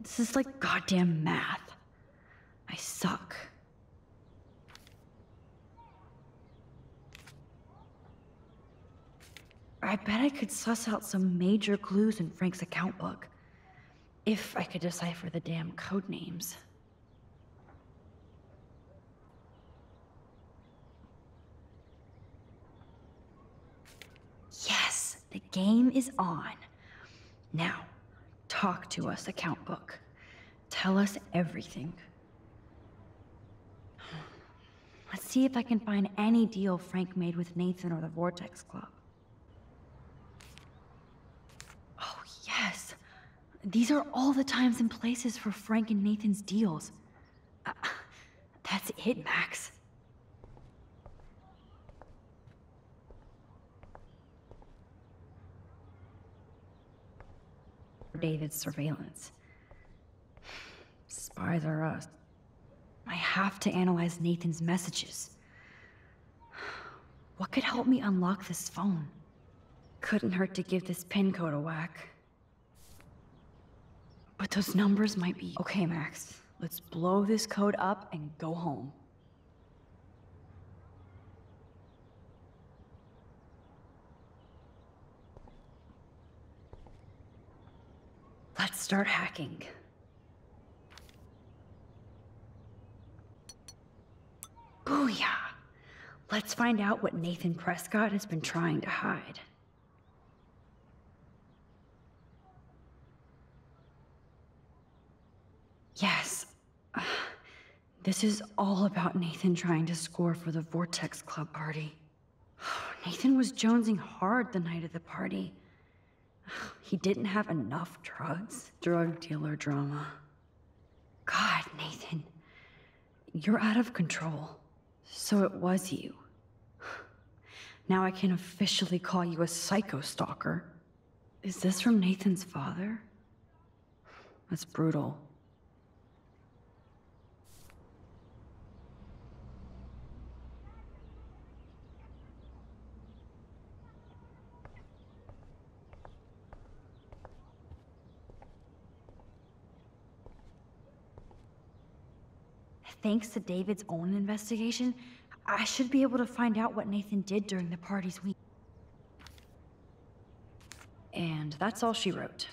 This is like goddamn math. I suck. I bet I could suss out some major clues in Frank's account book, if I could decipher the damn code names. Yes, the game is on. Now, talk to us, account book. Tell us everything. Let's see if I can find any deal Frank made with Nathan or the Vortex Club. These are all the times and places for Frank and Nathan's deals. Uh, that's it, Max. David's surveillance. Spies are us. I have to analyze Nathan's messages. What could help me unlock this phone? Couldn't hurt to give this pin code a whack. But those numbers might be... Okay, Max. Let's blow this code up and go home. Let's start hacking. Booyah! Let's find out what Nathan Prescott has been trying to hide. Yes. Uh, this is all about Nathan trying to score for the Vortex Club party. Nathan was jonesing hard the night of the party. He didn't have enough drugs. Drug dealer drama. God, Nathan. You're out of control. So it was you. Now I can officially call you a psycho stalker. Is this from Nathan's father? That's brutal. Thanks to David's own investigation, I should be able to find out what Nathan did during the party's week. And that's all she wrote.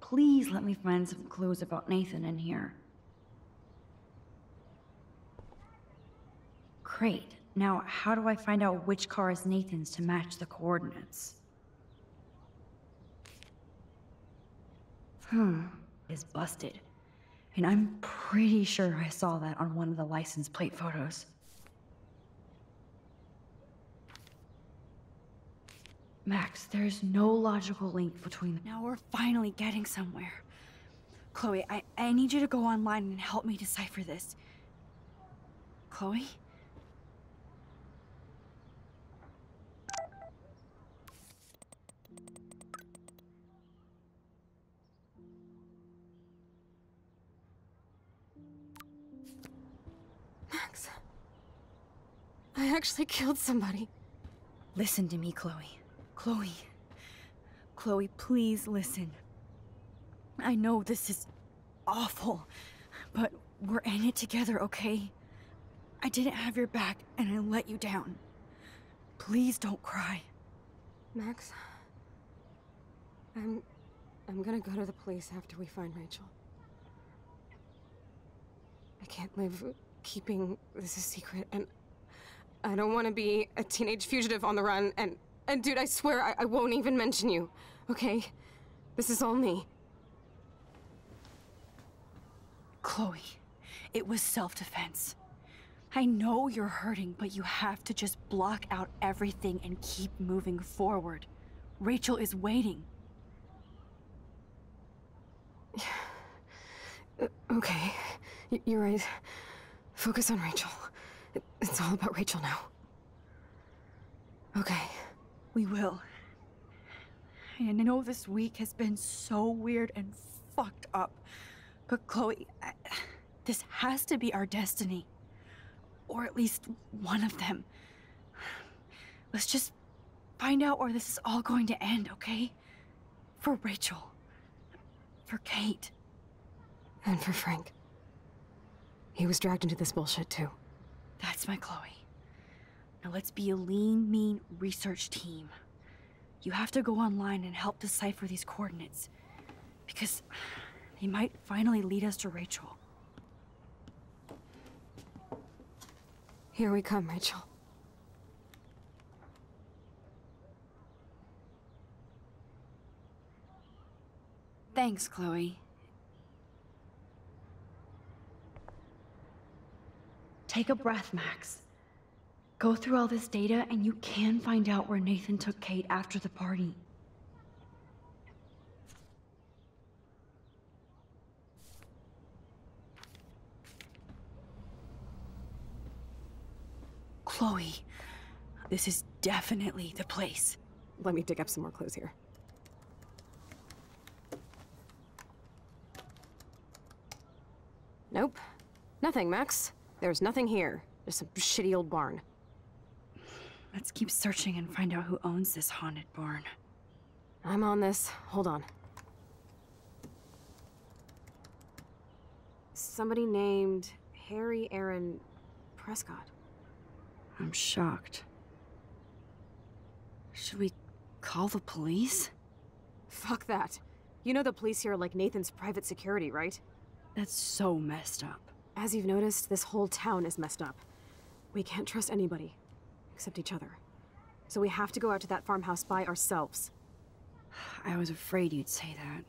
Please let me find some clues about Nathan in here. Great. Now, how do I find out which car is Nathan's to match the coordinates? Hmm. It's busted. And I'm pretty sure I saw that on one of the license plate photos. Max, there's no logical link between them. Now we're finally getting somewhere. Chloe, I, I need you to go online and help me decipher this. Chloe? I actually killed somebody. Listen to me, Chloe. Chloe. Chloe, please listen. I know this is awful, but we're in it together, okay? I didn't have your back, and I let you down. Please don't cry. Max, I'm... I'm gonna go to the police after we find Rachel. I can't live keeping this a secret, and I don't want to be a teenage fugitive on the run, and, and dude, I swear, I, I won't even mention you, okay? This is all me. Chloe, it was self-defense. I know you're hurting, but you have to just block out everything and keep moving forward. Rachel is waiting. Okay, you're right. Focus on Rachel. It's all about Rachel now. Okay. We will. And I know this week has been so weird and fucked up, but Chloe, I, this has to be our destiny. Or at least one of them. Let's just find out where this is all going to end, okay? For Rachel. For Kate. And for Frank. He was dragged into this bullshit too. That's my Chloe. Now let's be a lean, mean research team. You have to go online and help decipher these coordinates, because they might finally lead us to Rachel. Here we come, Rachel. Thanks, Chloe. Take a breath, Max. Go through all this data and you can find out where Nathan took Kate after the party. Chloe, this is definitely the place. Let me dig up some more clues here. Nope. Nothing, Max. There's nothing here. There's some shitty old barn. Let's keep searching and find out who owns this haunted barn. I'm on this. Hold on. Somebody named Harry Aaron Prescott. I'm shocked. Should we call the police? Fuck that. You know the police here are like Nathan's private security, right? That's so messed up. As you've noticed, this whole town is messed up. We can't trust anybody, except each other. So we have to go out to that farmhouse by ourselves. I was afraid you'd say that.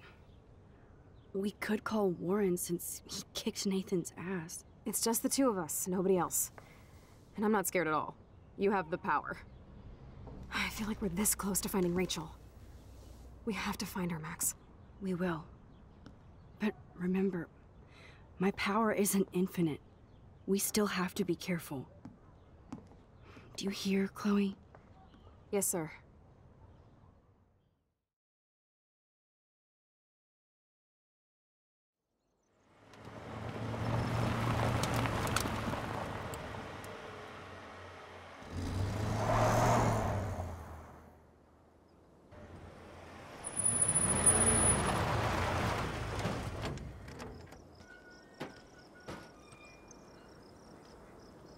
We could call Warren since he kicked Nathan's ass. It's just the two of us, nobody else. And I'm not scared at all. You have the power. I feel like we're this close to finding Rachel. We have to find her, Max. We will. But remember, my power isn't infinite. We still have to be careful. Do you hear, Chloe? Yes, sir.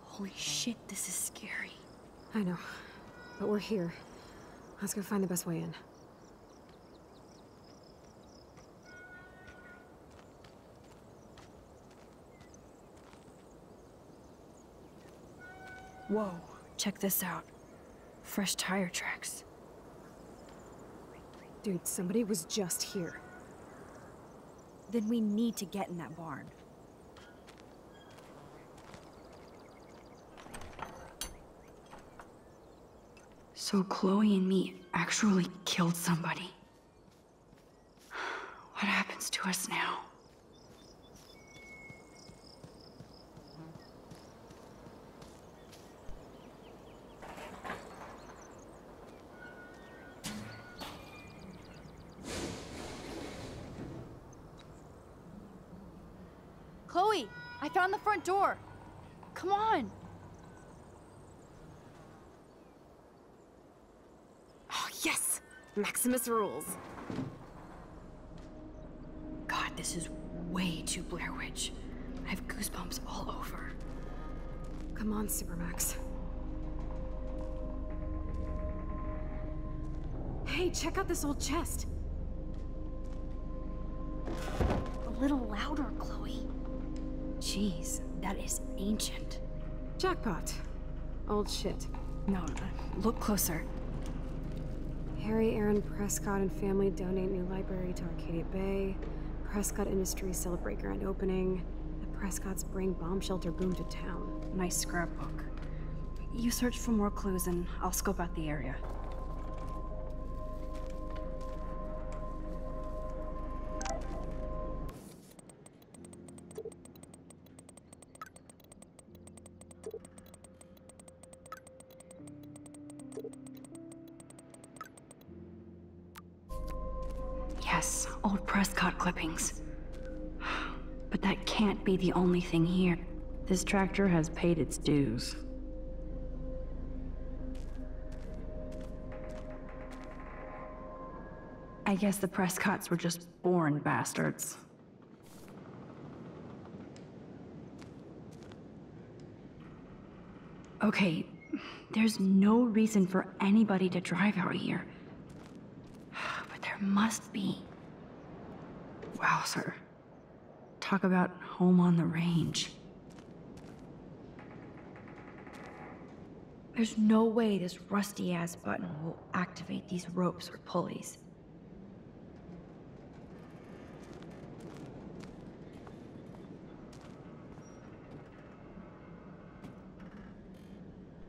Holy shit, this is scary. I know, but we're here. Let's go find the best way in. Whoa, check this out. Fresh tire tracks. Dude, somebody was just here. Then we need to get in that barn. So Chloe and me actually killed somebody. What happens to us now? Chloe, I found the front door. Come on. Maximus rules. God, this is way too Blair Witch. I have goosebumps all over. Come on, Supermax. Hey, check out this old chest. A little louder, Chloe. Jeez, that is ancient. Jackpot. Old shit. No, no, look closer. Harry Aaron Prescott and family donate new library to Arcadia Bay. Prescott Industries celebrate grand opening. The Prescotts bring bomb shelter boom to town. Nice scrapbook. You search for more clues and I'll scope out the area. But that can't be the only thing here. This tractor has paid its dues. I guess the Prescotts were just born bastards. Okay, there's no reason for anybody to drive out here. But there must be. Wow, sir. Talk about home on the range. There's no way this rusty-ass button will activate these ropes or pulleys.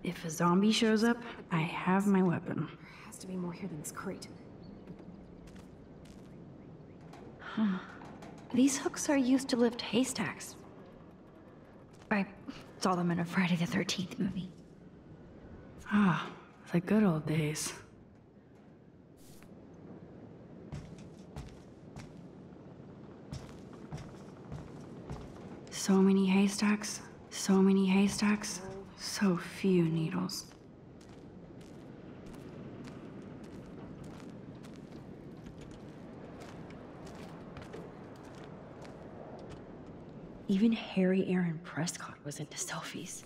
If a zombie shows up, I have my weapon. There has to be more here than this crate. Huh. These hooks are used to lift haystacks. I saw them in a Friday the thirteenth movie. Ah, the good old days. So many haystacks, so many haystacks, so few needles. Even Harry Aaron Prescott was into selfies.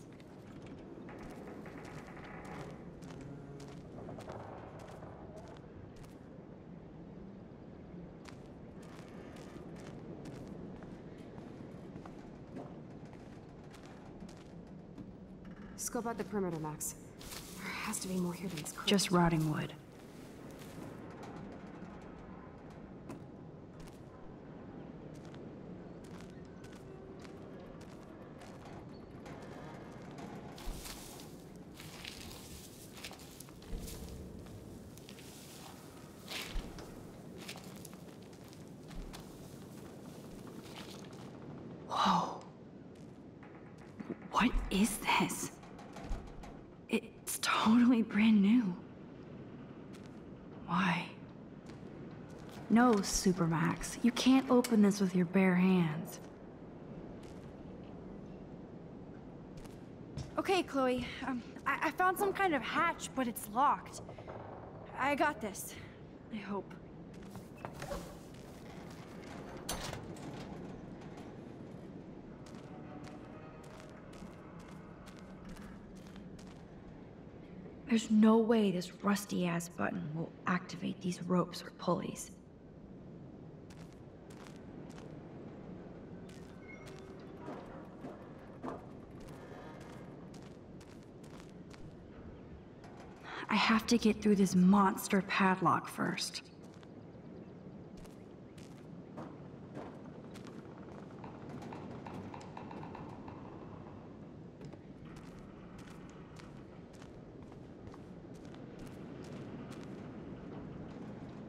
Scope out the perimeter, Max. There has to be more here than this crap. Just rotting wood. No, Supermax, you can't open this with your bare hands. Okay, Chloe, um, I, I found some kind of hatch, but it's locked. I got this, I hope. There's no way this rusty-ass button will activate these ropes or pulleys. I have to get through this monster padlock first.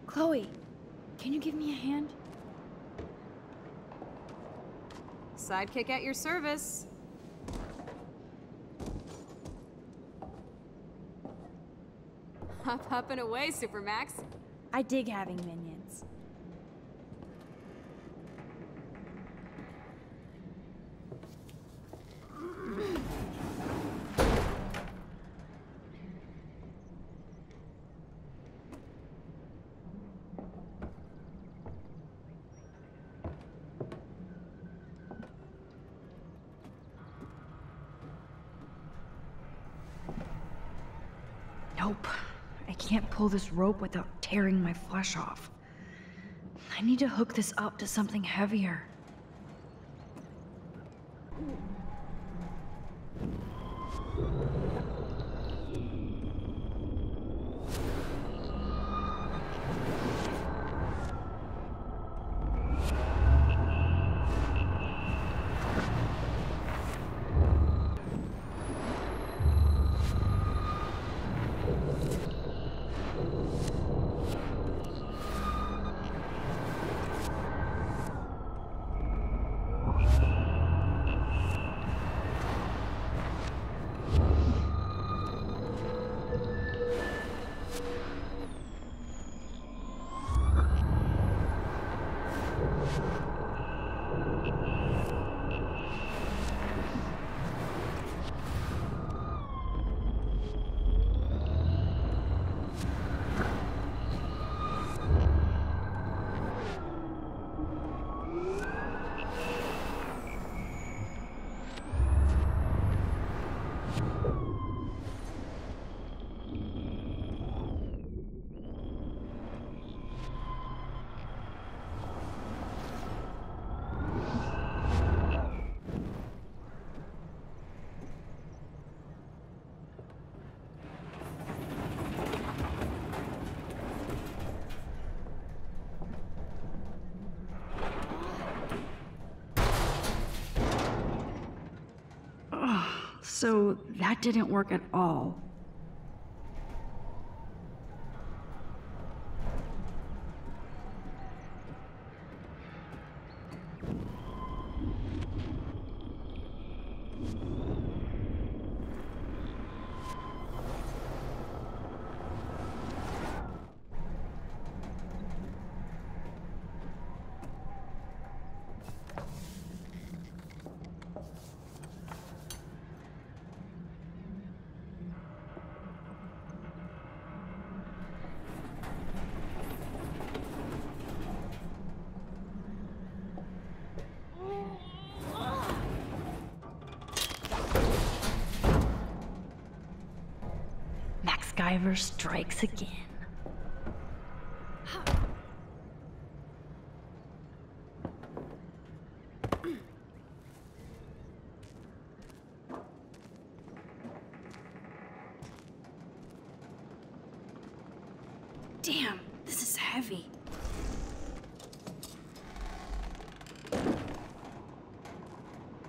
Chloe, can you give me a hand? Sidekick at your service. Hop, hop, and away, Supermax. I dig having minions. Nope. I can't pull this rope without tearing my flesh off. I need to hook this up to something heavier. So that didn't work at all. Driver strikes again. Damn, this is heavy.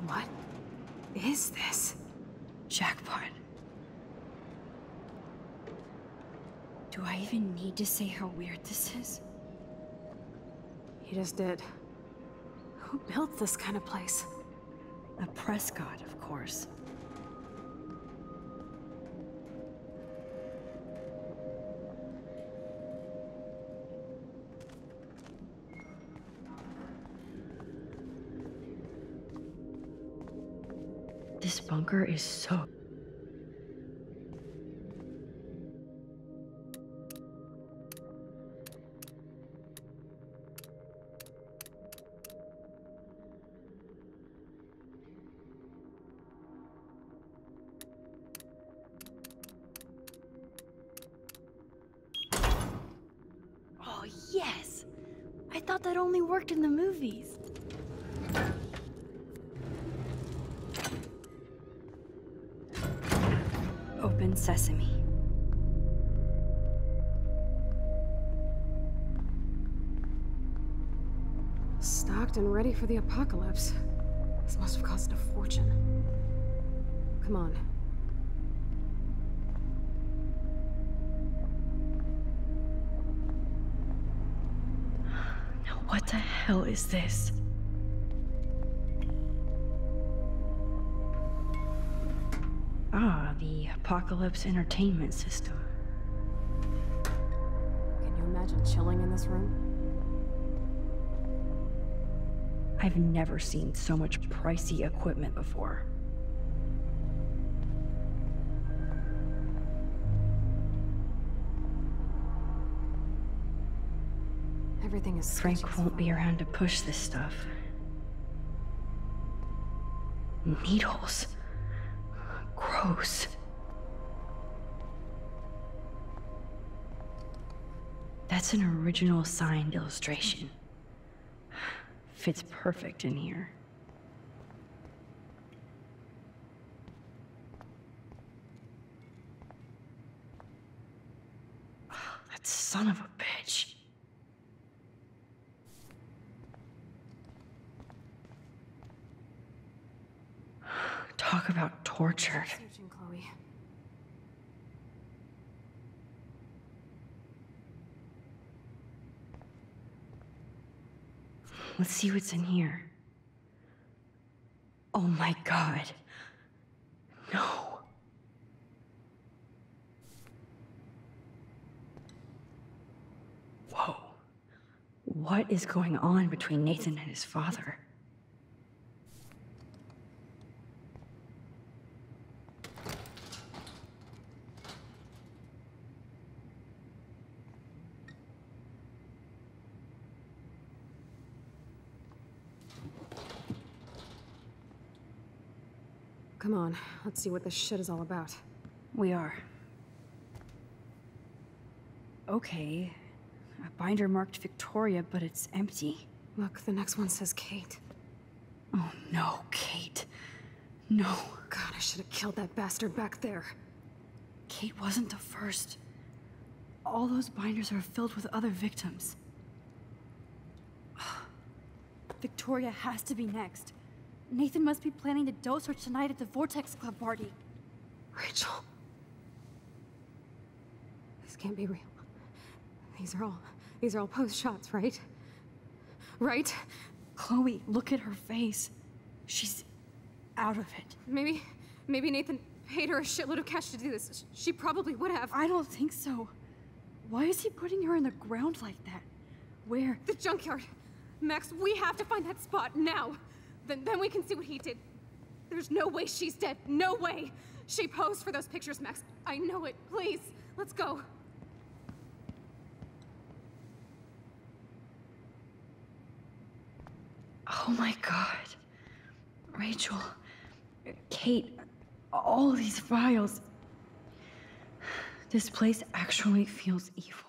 What is this? Jackpot. Do I even need to say how weird this is? He just did. Who built this kind of place? A Prescott, of course. This bunker is so... Oh, yes! I thought that only worked in the movies. Sesame. Stocked and ready for the apocalypse. This must have cost a fortune. Come on. Now what the hell is this? Ah, the Apocalypse Entertainment System. Can you imagine chilling in this room? I've never seen so much pricey equipment before. Everything is Frank won't be around to push this stuff. Needles. Gross. That's an original signed illustration. Fits perfect in here. Oh, that son of a bitch. Talk about torture. Searching, Chloe. Let's see what's in here. Oh my God. No. Whoa. What is going on between Nathan and his father? Come on, let's see what this shit is all about. We are. Okay. A binder marked Victoria, but it's empty. Look, the next one says Kate. Oh no, Kate. No. God, I should have killed that bastard back there. Kate wasn't the first. All those binders are filled with other victims. Victoria has to be next. Nathan must be planning the dose search tonight at the Vortex Club party. Rachel. This can't be real. These are all, these are all post shots, right? Right? Chloe, look at her face. She's out of it. Maybe, maybe Nathan paid her a shitload of cash to do this. She probably would have. I don't think so. Why is he putting her in the ground like that? Where? The junkyard. Max, we have to find that spot now. Then, then we can see what he did. There's no way she's dead. No way! She posed for those pictures, Max. I know it. Please, let's go. Oh my God. Rachel, Kate, all these files. This place actually feels evil.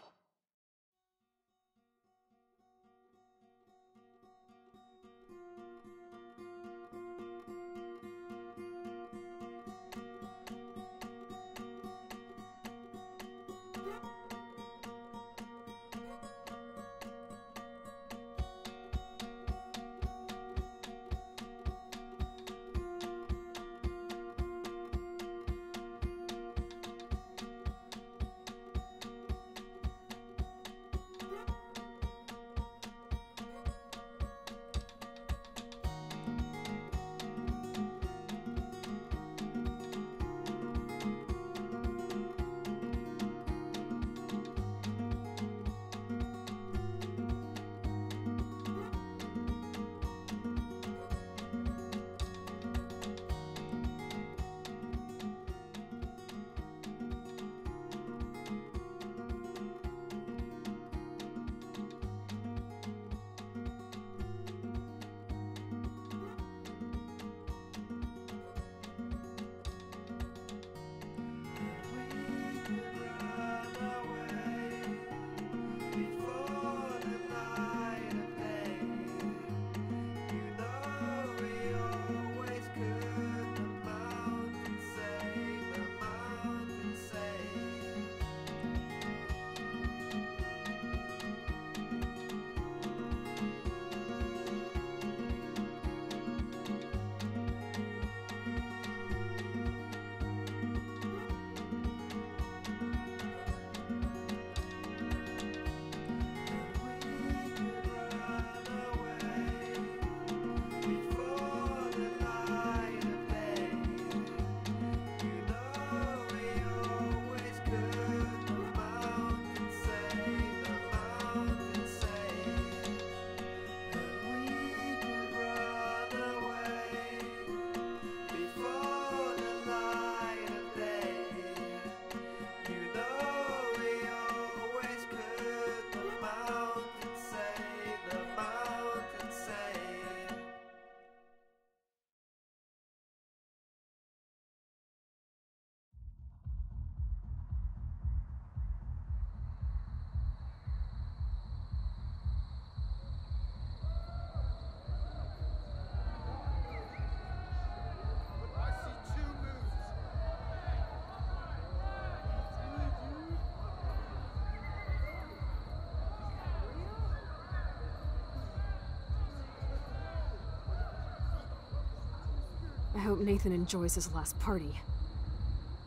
hope Nathan enjoys his last party.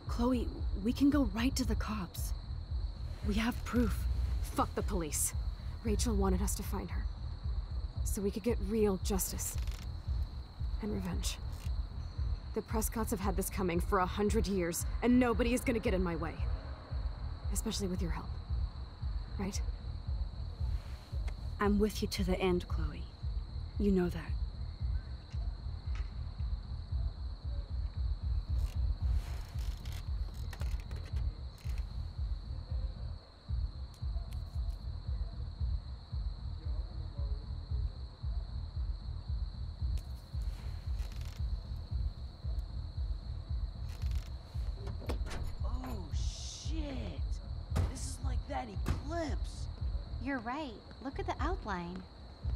Chloe, we can go right to the cops. We have proof. Fuck the police. Rachel wanted us to find her, so we could get real justice. And revenge. The Prescotts have had this coming for a hundred years, and nobody is gonna get in my way. Especially with your help. Right? I'm with you to the end, Chloe. You know that.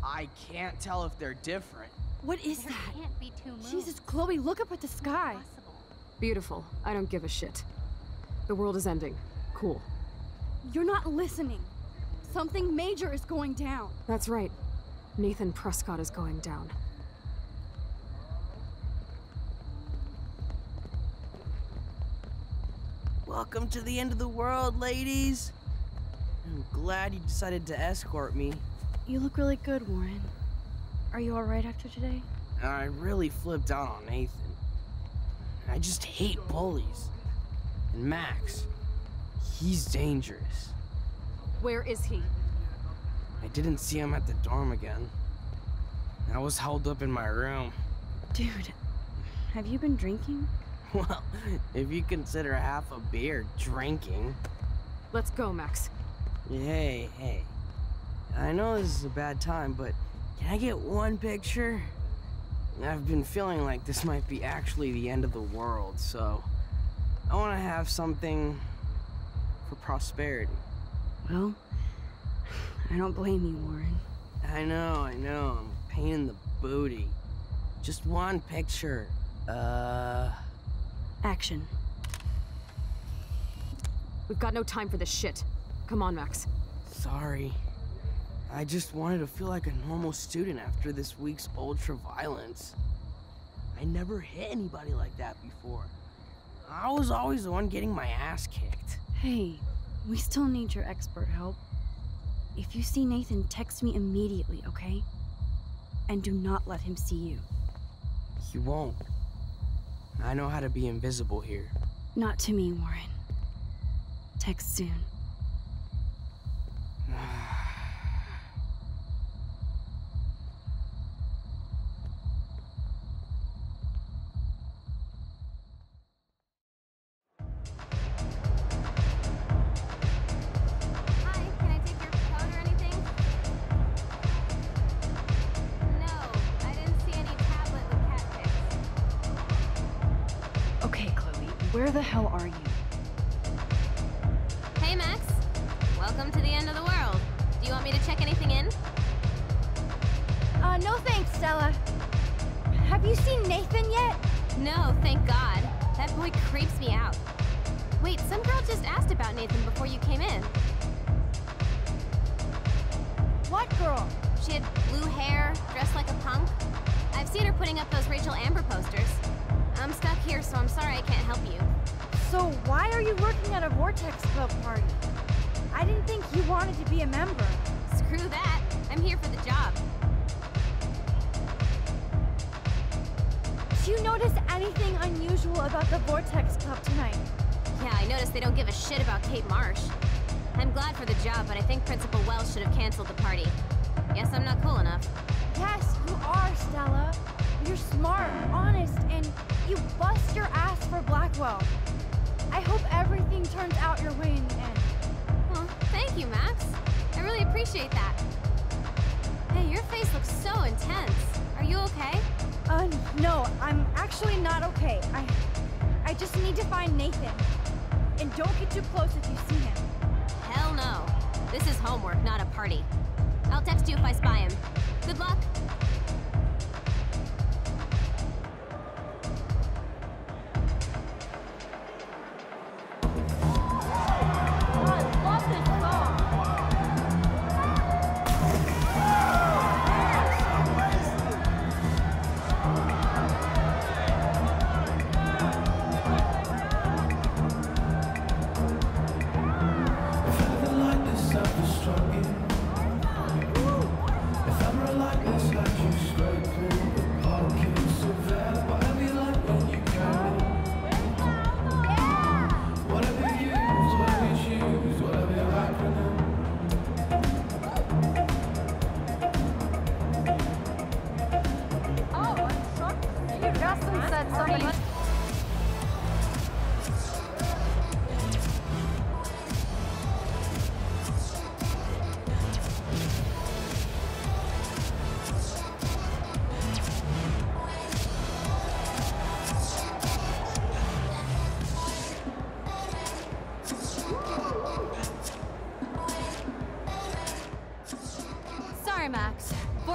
I can't tell if they're different. What is there that? Can't be two moons. Jesus, Chloe, look up at the sky. Beautiful. I don't give a shit. The world is ending. Cool. You're not listening. Something major is going down. That's right. Nathan Prescott is going down. Welcome to the end of the world, ladies. I'm glad you decided to escort me. You look really good, Warren. Are you alright after today? I really flipped out on Nathan. I just hate bullies. And Max, he's dangerous. Where is he? I didn't see him at the dorm again. I was held up in my room. Dude, have you been drinking? Well, if you consider half a beer drinking. Let's go, Max. Hey, hey. I know this is a bad time, but can I get one picture? I've been feeling like this might be actually the end of the world, so I want to have something for prosperity. Well, I don't blame you, Warren. I know, I know. I'm a pain in the booty. Just one picture. Uh... Action. We've got no time for this shit. Come on, Max. Sorry. I just wanted to feel like a normal student after this week's ultra-violence. I never hit anybody like that before. I was always the one getting my ass kicked. Hey, we still need your expert help. If you see Nathan, text me immediately, okay? And do not let him see you. He won't. I know how to be invisible here. Not to me, Warren. Text soon.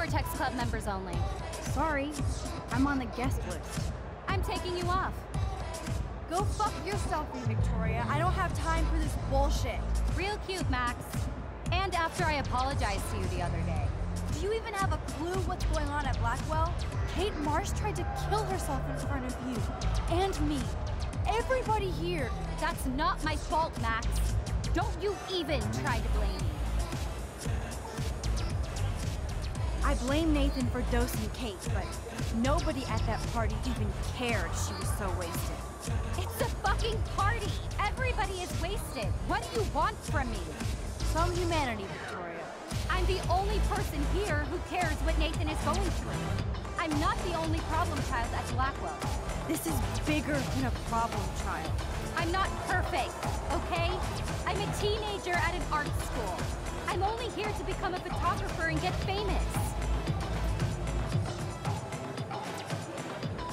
Vortex Club members only. Sorry, I'm on the guest list. I'm taking you off. Go fuck yourself, Victoria. I don't have time for this bullshit. Real cute, Max. And after I apologized to you the other day. Do you even have a clue what's going on at Blackwell? Kate Marsh tried to kill herself in front of you. And me. Everybody here. That's not my fault, Max. Don't you even try to blame me. I blame Nathan for dosing Kate, but nobody at that party even cared she was so wasted. It's a fucking party! Everybody is wasted! What do you want from me? Some humanity, Victoria. I'm the only person here who cares what Nathan is going through. I'm not the only problem child at Blackwell. This is bigger than a problem child. I'm not perfect, okay? I'm a teenager at an art school. I'm only here to become a photographer and get famous.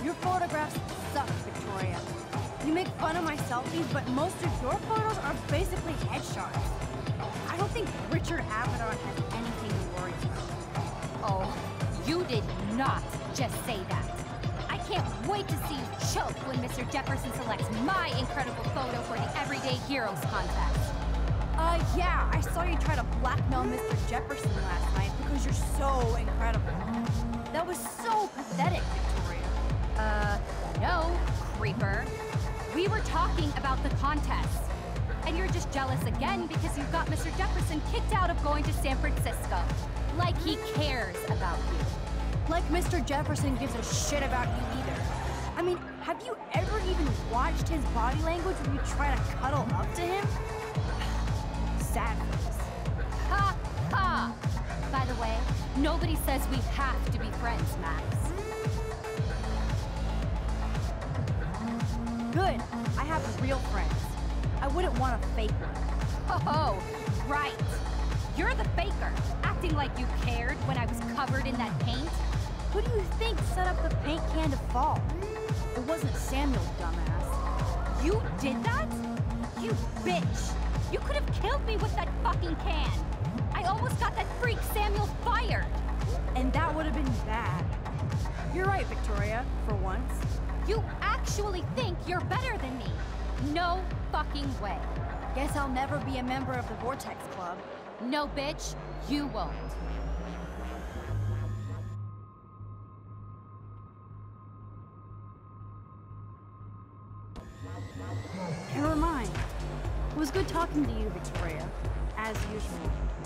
Your photographs suck, Victoria. You make fun of my selfies, but most of your photos are basically headshots. I don't think Richard Avedon has anything to worry about. Oh, you did not just say that. I can't wait to see you choke when Mister Jefferson selects my incredible photo for the Everyday Heroes contest. Uh, yeah, I saw you try to blackmail Mister Jefferson last night because you're so incredible. That was so pathetic, Victoria. Uh, no, creeper. We were talking about the contest. And you're just jealous again because you got Mister Jefferson kicked out of going to San Francisco. Like he cares about you. Like Mister Jefferson gives a shit about you either. I mean, have you ever even watched his body language when you try to cuddle up to him? Sad face. Ha ha! By the way, nobody says we have to be friends, Max. Good. I have real friends. I wouldn't want a faker. Oh, right. You're the faker, acting like you cared when I was covered in that paint. Who do you think set up the paint can to fall? It wasn't Samuel, dumbass. You did that? You bitch! You could have killed me with that fucking can. I almost got that freak Samuel fired. And that would have been bad. You're right, Victoria, for once. You actually think you're better than me? No fucking way. Guess I'll never be a member of the Vortex Club. No, bitch, you won't. Never mind. It was good talking to you, Victoria. As usual.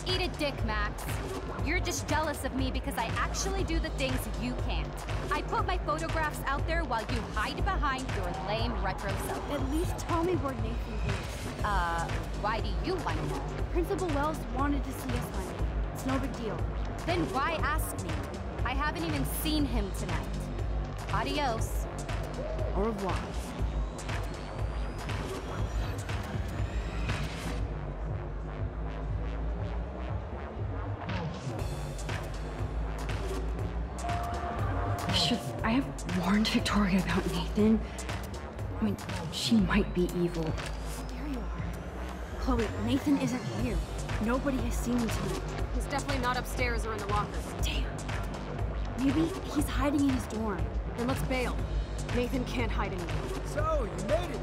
Eat a dick, Max. You're just jealous of me because I actually do the things you can't. I put my photographs out there while you hide behind your lame retro self. At least tell me where Nathan is. Uh, why do you want to know? Principal Wells wanted to see us Monday. It's no big deal. Then why ask me? I haven't even seen him tonight. Adios. Au revoir. I have warned Victoria about Nathan. I mean, she might be evil. There you are. Chloe, Nathan isn't here. Nobody has seen him tonight. He's definitely not upstairs or in the lockers. Damn. Maybe he's hiding in his dorm. Then let's bail. Nathan can't hide anymore. So, you made it.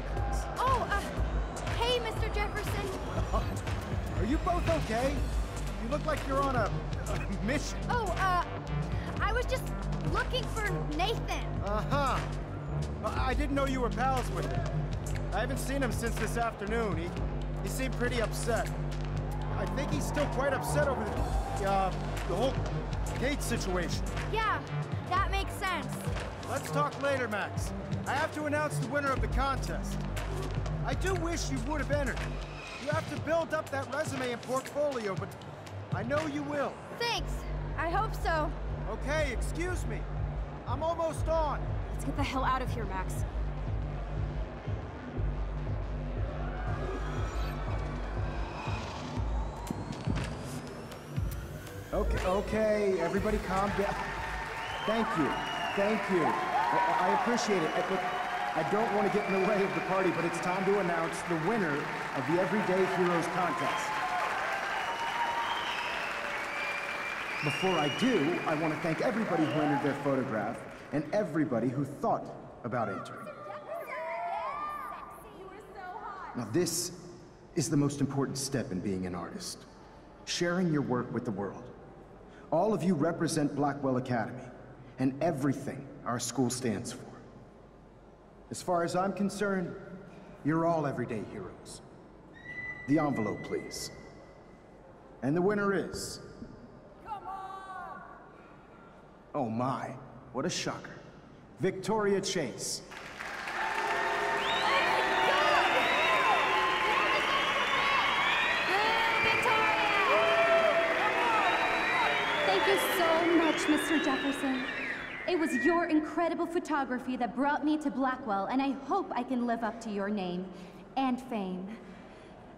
Oh, uh, hey, Mister Jefferson. Are you both okay? You look like you're on a, a mission. Oh, uh, I was just looking for Nathan. Uh-huh. I didn't know you were pals with him. I haven't seen him since this afternoon. He, he seemed pretty upset. I think he's still quite upset over the, uh, the whole gate situation. Yeah, that makes sense. Let's talk later, Max. I have to announce the winner of the contest. I do wish you would have entered. You have to build up that resume and portfolio, but I know you will. Thanks. I hope so. Okay, excuse me. I'm almost on. Let's get the hell out of here, Max. Okay, okay, everybody calm down. Thank you. Thank you. I, I appreciate it. I, but I don't want to get in the way of the party, but it's time to announce the winner of the Everyday Heroes contest. Before I do, I want to thank everybody who entered their photograph and everybody who thought about entering. Now this is the most important step in being an artist. Sharing your work with the world. All of you represent Blackwell Academy and everything our school stands for. As far as I'm concerned, you're all everyday heroes. The envelope, please. And the winner is... Come on! Oh my, what a shocker. Victoria Chase. Thank you so much, Mister Jefferson. It was your incredible photography that brought me to Blackwell, and I hope I can live up to your name and fame.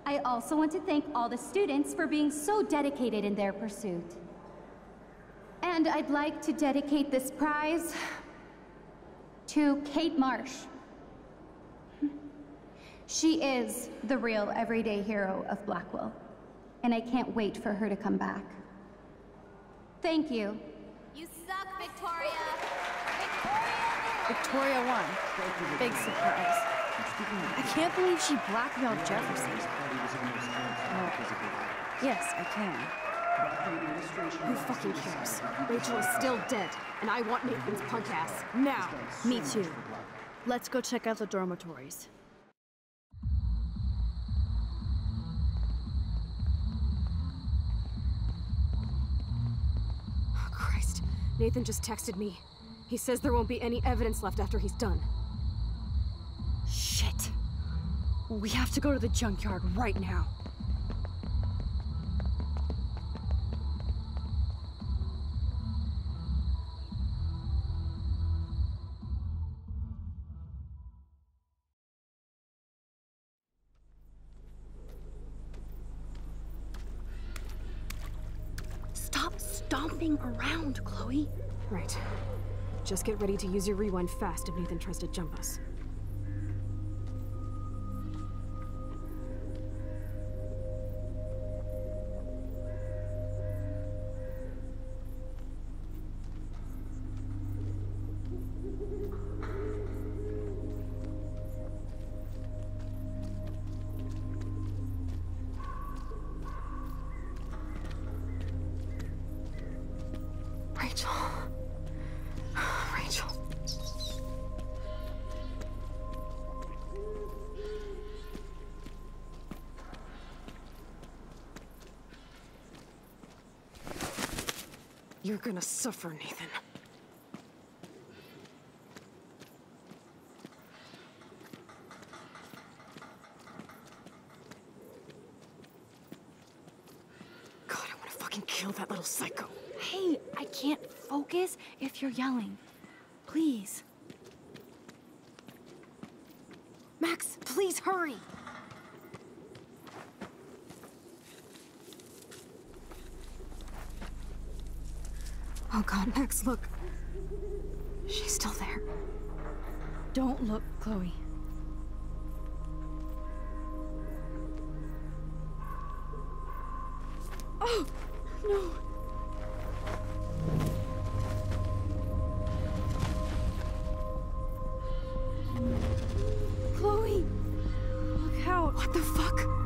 I also want to thank all the students for being so dedicated in their pursuit. And I'd like to dedicate this prize to Kate Marsh. She is the real everyday hero of Blackwell, and I can't wait for her to come back. Thank you. You suck, Victoria. Victoria, Victoria won. Big surprise. I can't believe she blackmailed Jefferson. Oh. Yes, I can. Who fucking cares? Rachel is still dead, and I want Nathan's punk ass now. Me too. Let's go check out the dormitories. Nathan just texted me. He says there won't be any evidence left after he's done. Shit. We have to go to the junkyard right now. Around, Chloe. Right. Just get ready to use your rewind fast if Nathan tries to jump us. You're gonna suffer, Nathan. God, I wanna fucking kill that little psycho. Hey, I can't focus if you're yelling. Please. Max, please hurry! Oh God, Max, look. She's still there. Don't look, Chloe. Oh, no. Chloe, look out. What the fuck?